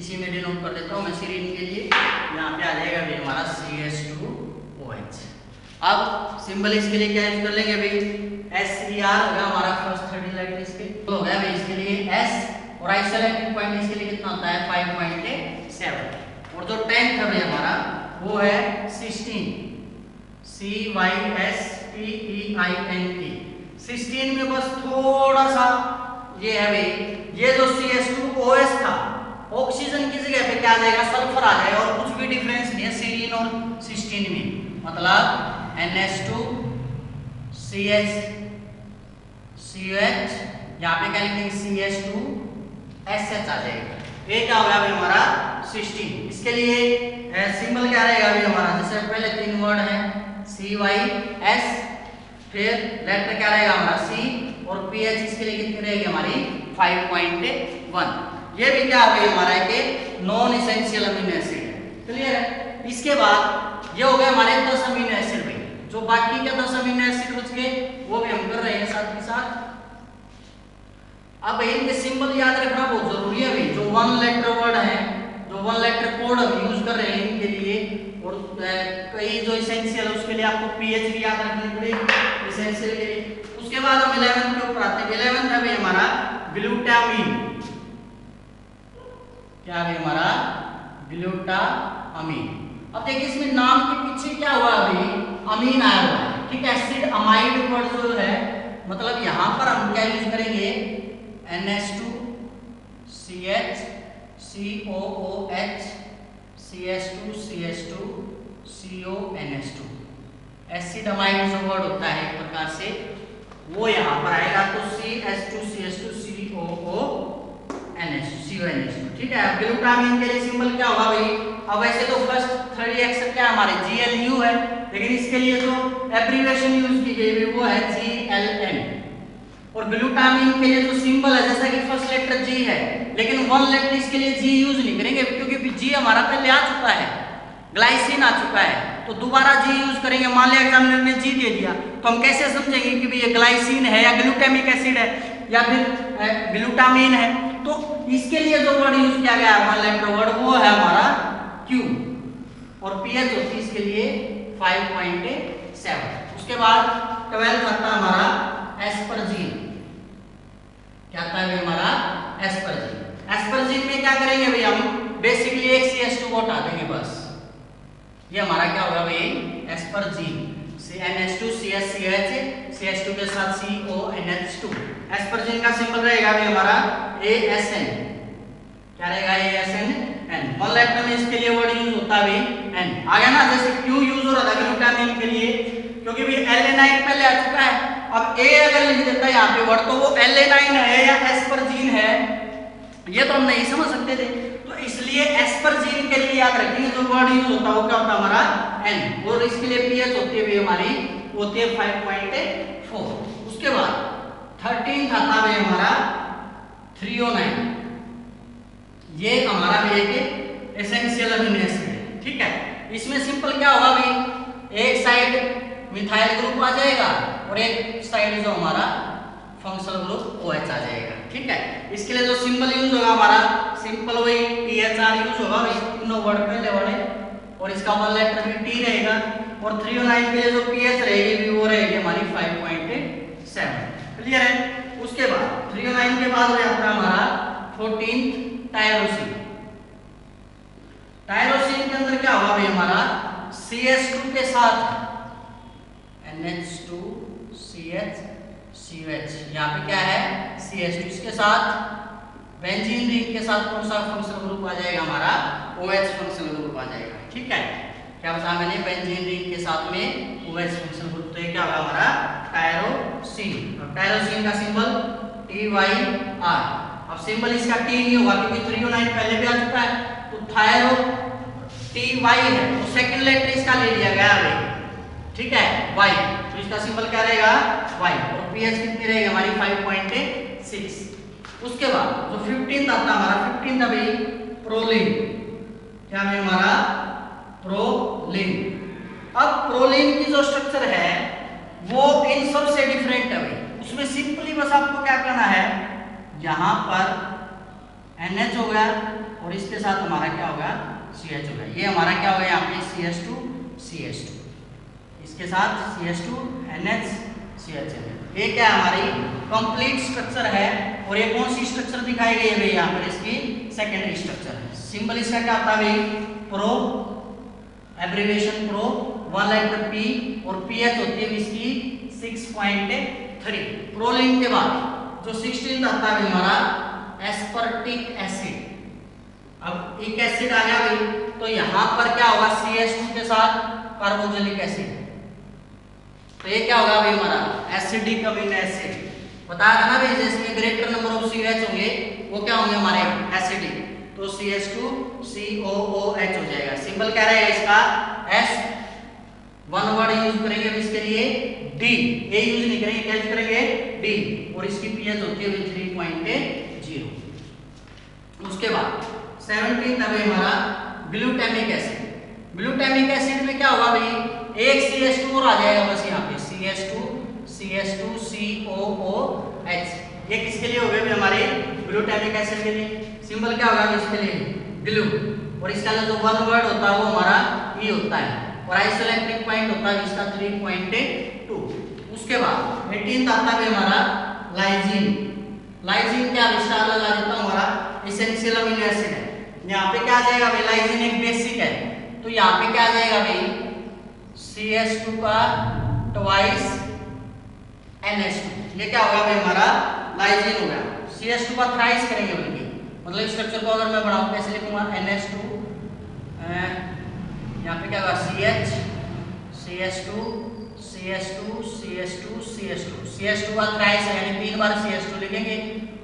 इसी में डिनोट कर देता हूँ मैं सीरीन के लिए, यहाँ पे आ जाएगा भाई हमारा CH2OH। अब सिंबल इसके लिए क्या यूज कर लेंगे भाई, SER होगा हमारा फर्स्ट हेडिंग लाइन, इसके हो गया भाई इसके लिए S, और आइसोलेटिंग पॉइंट इसके लिए कितना होता है 5.7, और जो 10th है भाई हमारा वो है सिस्टीन, CYSTEIN, सिस्टीन में बस थोड़ा सा ये है भाई, ये जो CH2OH था ऑक्सीजन की जगह पे क्या आ जाएगा सल्फर आ जाएगा, और कुछ भी डिफरेंस नहीं है सीरीन और सिस्टीन में, मतलब NH2CHCOH यहाँ पे क्या लिखेंगे CH2SH आ जाएगा। ये क्या होगा भाई हमारा सिस्टीन, इसके लिए सिंबल क्या रहेगा भाई हमारा, जैसे पहले 3 वर्ड है CYS, फिर लेटर क्या रहेगा हमारा C, और PH इसके लिए कितनी रहेगी हमारी 5.1। ये भी क्या है हमारा के नॉन एसेंशियल अमीनो एसिड है, क्लियर है। इसके बाद ये हो गए हमारे 10 अमीनो एसिड भाई, जो बाकी के 10 अमीनो एसिड बच गए वो भी हम कर रहे हैं साथ के साथ। अब इनके सिंबल याद रखना बहुत जरूरी है भाई, जो वन लेटर वर्ड है, जो वन लेटर कोड हम यूज कर रहे हैं इनके लिए, और कई जो एसेंशियल है उसके लिए आपको पीएच भी याद रखनी पड़ेगी एसेंशियल के लिए। उसके बाद हम 11th के ऊपर आते हैं। 11th है भाई हमारा ग्लूटामिन। क्या है हमारा ग्लूटामिन। अब देखिए इसमें नाम के पीछे क्या हुआ, अभी अमीन आया हुआ है, ठीक है, एसिड अमाइड वर्ड जो है, मतलब यहाँ पर हम क्या यूज करेंगे NH2CH COOH CH2CH2CONH2 acid amide जो वर्ड होता है एक प्रकार से वो यहाँ पर आएगा, तो CH2CH2COONH2 ठीक है। ग्लूटामिन के लिए सिंबल क्या होगा भाई, अब वैसे तो फर्स्ट थर्ड रिएक्शन क्या हमारे GLU है, लेकिन इसके लिए जो एब्रिविएशन यूज की गई है वो है GLN। और ग्लूटामिन के लिए जो सिंबल है, जैसा कि फर्स्ट लेटर G है, लेकिन वन लेटर इसके लिए G यूज नहीं करेंगे क्योंकि G हमारा पहले आ चुका है, ग्लाइसिन आ चुका है, तो दोबारा G यूज करेंगे। मान लिया एग्जामिनर ने G दे दिया तो हम कैसे समझेंगे कि भाई ये ग्लाइसिन है या ग्लूटामिक एसिड है या फिर ग्लूटामिन है, तो इसके लिए जो वर्ड यूज किया गया है लेटर वर्ड वो है हमारा Q, और पीएच होती है इसके लिए 5.7। उसके बाद 12 आता है हमारा एस्परजीन। क्या आता है हमारा एस्परजीन। एस्परजीन में क्या करेंगे भाई हम बेसिकली एक CH2 को हटा देंगे बस, ये हमारा क्या होगा भाई एस्परजीन। NH2CH CH CH2 के साथ CONH2। एस्परजीन का सिंबल रहेगा भी हमारा ASN। क्या रहेगा ASN। वन लेटर में इसके लिए वर्ड यूज होता है N, आ गया ना, जैसे Q यूज हो रहा था ग्लूटामिन के लिए क्योंकि भी एलेनाइन पहले आ चुका है। अब A अगर लिख देता है यहाँ पे वर्ड तो वो एलेनाइन है या एस्परजीन है ये तो हम नहीं समझ सकते थे, तो इसलिए एस्परजीन के लिए याद रखेंगे जो वर्ड यूज होता है वो क्या होता है हमारा N, और इसके लिए पीएच होते हुए हमारी होती है 5.4। उसके बाद 13 आता है हमारा थ्रियोनाइन। ये हमारा भी एक एसेंशियल अमीनो एसिड है, ठीक है। इसमें सिंपल क्या होगा भाई, एक साइड मिथाइल ग्रुप आ जाएगा और एक साइड जो हमारा फंक्शनल ग्रुप OH आ जाएगा, ठीक है। इसके लिए जो सिंबल यूज होगा हमारा सिंपल वही THR यूज होगा, तीनों वर्ड पहले वर्ड है, और इसका वन लेटर में T रहेगा। और 309 के लिए जो पीएच रहेगी वो रहेगी हमारी 5.7। क्लियर है। उसके बाद 309 के बाद आता है हमारा 14 टायरोसिन। टायरोसिन के अंदर क्या होगा भाई हमारा CH2 के साथ NH2CH CH, यहाँ पे क्या है CH2, इसके साथ बेंजीन रिंग के साथ कौन सा फंक्शनल ग्रुप आ जाएगा हमारा OH फंक्शनल ग्रुप आ जाएगा, ठीक है। क्या बताया मैंने, बेंजीन रिंग के साथ में OH फंक्शनल ग्रुप, तो ये क्या होगा हमारा टायरोसिन। और टायरोसिन का सिंबल TYR। अब सिंबल इसका T नहीं होगा क्योंकि 309 पहले भी आ चुका है, तो थायरो TY है, तो सेकंड लेटर इसका ले लिया गया है, ठीक है Y, तो इसका सिंबल क्या रहेगा Y, और पीएच कितनी रहेगी हमारी 5.6। उसके बाद जो 15 आता हमारा 15 था भाई प्रोलिन। क्या है हमारा प्रोलिन। अब प्रोलिन की जो स्ट्रक्चर है वो इन सब से डिफरेंट है भाई, उसमें सिंपली बस आपको क्या करना है, यहाँ पर NH हो गया और इसके साथ हमारा क्या होगा CH हो गया, ये हमारा क्या होगा यहाँ पे CH2 CH2, इसके साथ CH2 NH CH। ये क्या हमारी कंप्लीट स्ट्रक्चर है, और ये कौन सी स्ट्रक्चर दिखाई गई है भाई यहाँ पर, इसकी सेकेंडरी स्ट्रक्चर है। सिंबल इसका क्या आता है भाई pro, abbreviation pro, one letter P, और पीएच होती है इसकी 6.3। प्रोलिन के बाद जो 16 आता है हमारा एस्पर्टिक एसिड। अब एक एसिड आ गया भाई, तो यहाँ पर क्या होगा CH2 के साथ कार्बोक्सिलिक एसिड, तो ये क्या होगा भाई हमारा एसिडिक अमीनो एसिड। बताया था ना भाई जिसमें ग्रेटर नंबर ऑफ CH होंगे वो क्या होंगे हमारे एसिडिक, तो CH2COOH हो जाएगा। सिंपल क्या रहेगा इसका S, वन वर्ड यूज करेंगे इसके लिए D, ये यूज नहीं करेंगे, क्या यूज करेंगे D, और इसकी पीएच होती है 3.0। उसके बाद 17 हमारा ग्लूटामिक एसिड। ग्लूटामिक एसिड में क्या होगा भाई एक CH2 और आ जाएगा बस यहाँ पे CH2 COOH। ये किसके लिए हो गए हमारे ग्लूटामिक एसिड के लिए, सिंबल क्या होगा इसके लिए ग्लू, और इसका जो वन वर्ड होता है वो हमारा ई होता है, और आइसोलैक्टिक पॉइंट होता है इसका 3.2। उसके बाद 18 आता है हमारा लाइजीन। लाइजीन क्या विस्तार लगा देता हूं, हमारा एसेंशियल अमीनो एसिड है। यहां पे क्या आ जाएगा भाई, लाइजीन एक बेसिक है, तो यहां पे क्या आ जाएगा भाई CH2 का ट्वाइस NH2, ये क्या होगा भाई हमारा लाइजीन होगा। CH2 का थ्राइस करेंगे भाई, मतलब स्ट्रक्चर को अगर मैं बनाऊं कैसे लिखूंगा NH2, यहां पे क्या होगा CH CH2 CH2 CH2 CH2 CH2 का थ्राइस यानी 3 बार CH2 लिखेंगे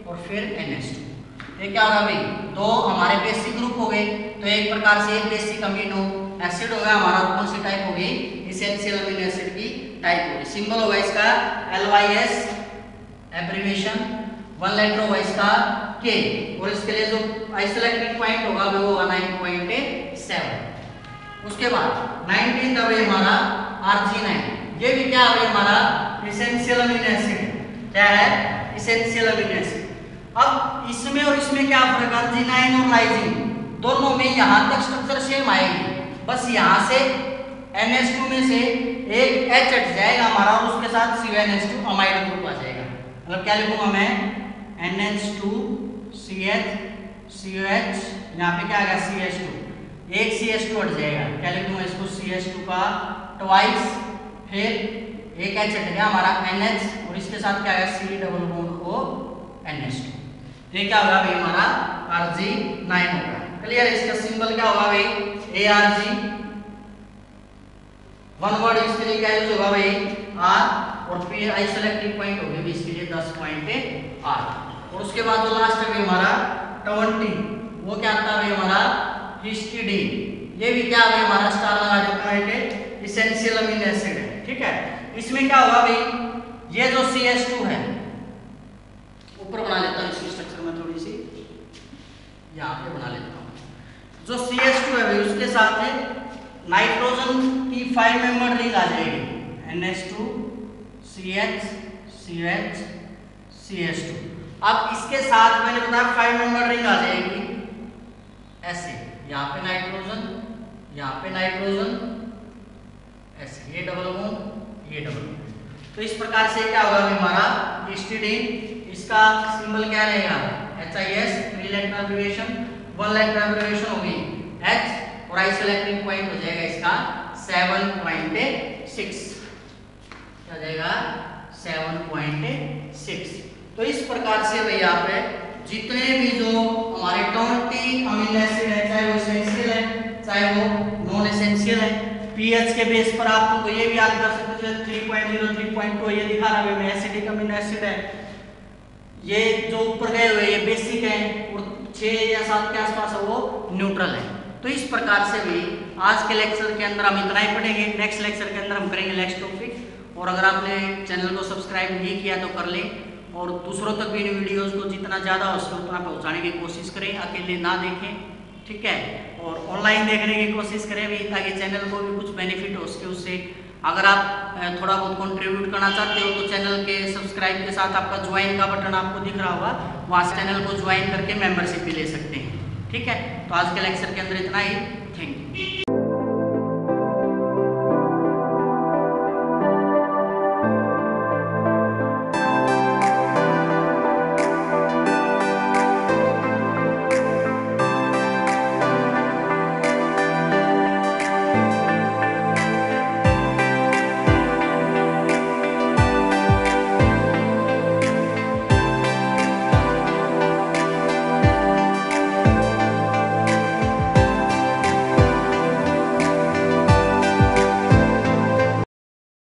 और फिर NH2। ये क्या होगा भाई, दो हमारे बेसिक ग्रुप हो गए, तो एक प्रकार से एक बेसिक अमीनो एसिड हो गया हमारा, कौन सी टाइप हो गई एसेंशियल अमीनो एसिड की टाइप हो गई। सिंबल होगा इसका LYS एब्रिविएशन, वन लेटर होगा इसका K, और इसके लिए जो आइसोलैक्टिक पॉइंट होगा वो होगा 9.7। उसके बाद 19 का भाई हमारा आर्जिनाइन, ये भी क्या है हमारा एसेंशियल अमीनो एसिड, क्या है एसेंशियल अमीनो एसिड। अब इसमें और इसमें क्या फर्क है, आर्जिनाइन और लाइजीन दोनों में यहां तक स्ट्रक्चर सेम आएगी, बस यहां से NH2 में से एक H हट जाएगा हमारा, उसके साथ CnH2 अमाइड ग्रुप आ जाएगा। मतलब क्या लिखूंगा मैं NH2 CH COH, यहां पे क्या आएगा CH2, एक CH2 हट जाएगा, क्या लिखूंगा इसको CH2 का ट्वाइस, फिर एक H हट गया हमारा NH, और इसके साथ क्या आएगा COONH2। ये क्या होगा भाई हमारा आर्जिनाइन होगा, क्लियर है। इसका सिंबल क्या होगा भाई ARG, वन वर्ड इसके लिए क्या यूज होगा भाई R, और फिर आइसोलैक्टिक पॉइंट होगी भाई इसके लिए 10.8। और उसके बाद जो लास्ट है हमारा 20, वो क्या आता है हमारा हिस्टिडीन, ये भी क्या है हमारा स्टार लगा देता है, एसेंशियल अमीनो एसिड है, ठीक है। इसमें क्या होगा भाई, ये जो CH2 है ऊपर बना लेता हूं इसकी स्ट्रक्चर में, थोड़ी सी यहां पे बना लेता हूं, जो CH2 है भाई उसके साथ है नाइट्रोजन की 5 मेंबर रिंग आ जाएगी NH2 CH CH CH2। अब इसके साथ मैंने बताया 5 मेंबर रिंग आ जाएगी ऐसे, यहां पे नाइट्रोजन, यहां पे नाइट्रोजन ऐसे, ये डबल बॉन्ड, ये डबल बॉन्ड, तो इस प्रकार से क्या होगा हमारा हिस्टिडीन। इसका सिंबल क्या रहेगा HIS, 3 letter abbreviation, 1 letter abbreviation होगी H, और आइसोलैक्टिक पॉइंट हो जाएगा इसका 7.6, क्या जाएगा 7.6। तो इस प्रकार से भाई यहाँ पे जितने भी जो हमारे 20 अमीनो एसिड है, चाहे वो एसेंशियल है चाहे वो नॉन एसेंशियल है, पीएच के बेस पर आप तुमको ये भी याद कर सकते हो, 3.0 3.2 ये दिखा रहा है एसिडिक अमीनो एसिड है, ये जो ऊपर गए हुए ये बेसिक है, और 6 या 7 के आसपास वो न्यूट्रल है। तो इस प्रकार से भी आज के लेक्चर के अंदर हम इतना ही पढ़ेंगे, नेक्स्ट लेक्चर के अंदर हम करेंगे नेक्स्ट टॉपिक। और अगर आपने चैनल को सब्सक्राइब नहीं किया तो कर लें, और दूसरों तक भी इन वीडियोज़ को जितना ज़्यादा हो सके उतना पहुँचाने की कोशिश करें, अकेले ना देखें, ठीक है। और ऑनलाइन देखने की कोशिश करें भी, ताकि चैनल को भी कुछ बेनिफिट हो सके उससे। अगर आप थोड़ा बहुत कंट्रीब्यूट करना चाहते हो तो चैनल के सब्सक्राइब के साथ आपका ज्वाइन का बटन आपको दिख रहा होगा, वहाँ से चैनल को ज्वाइन करके मेंबरशिप भी ले सकते हैं, ठीक है। तो आज के लेक्चर के अंदर इतना ही, थैंक यू।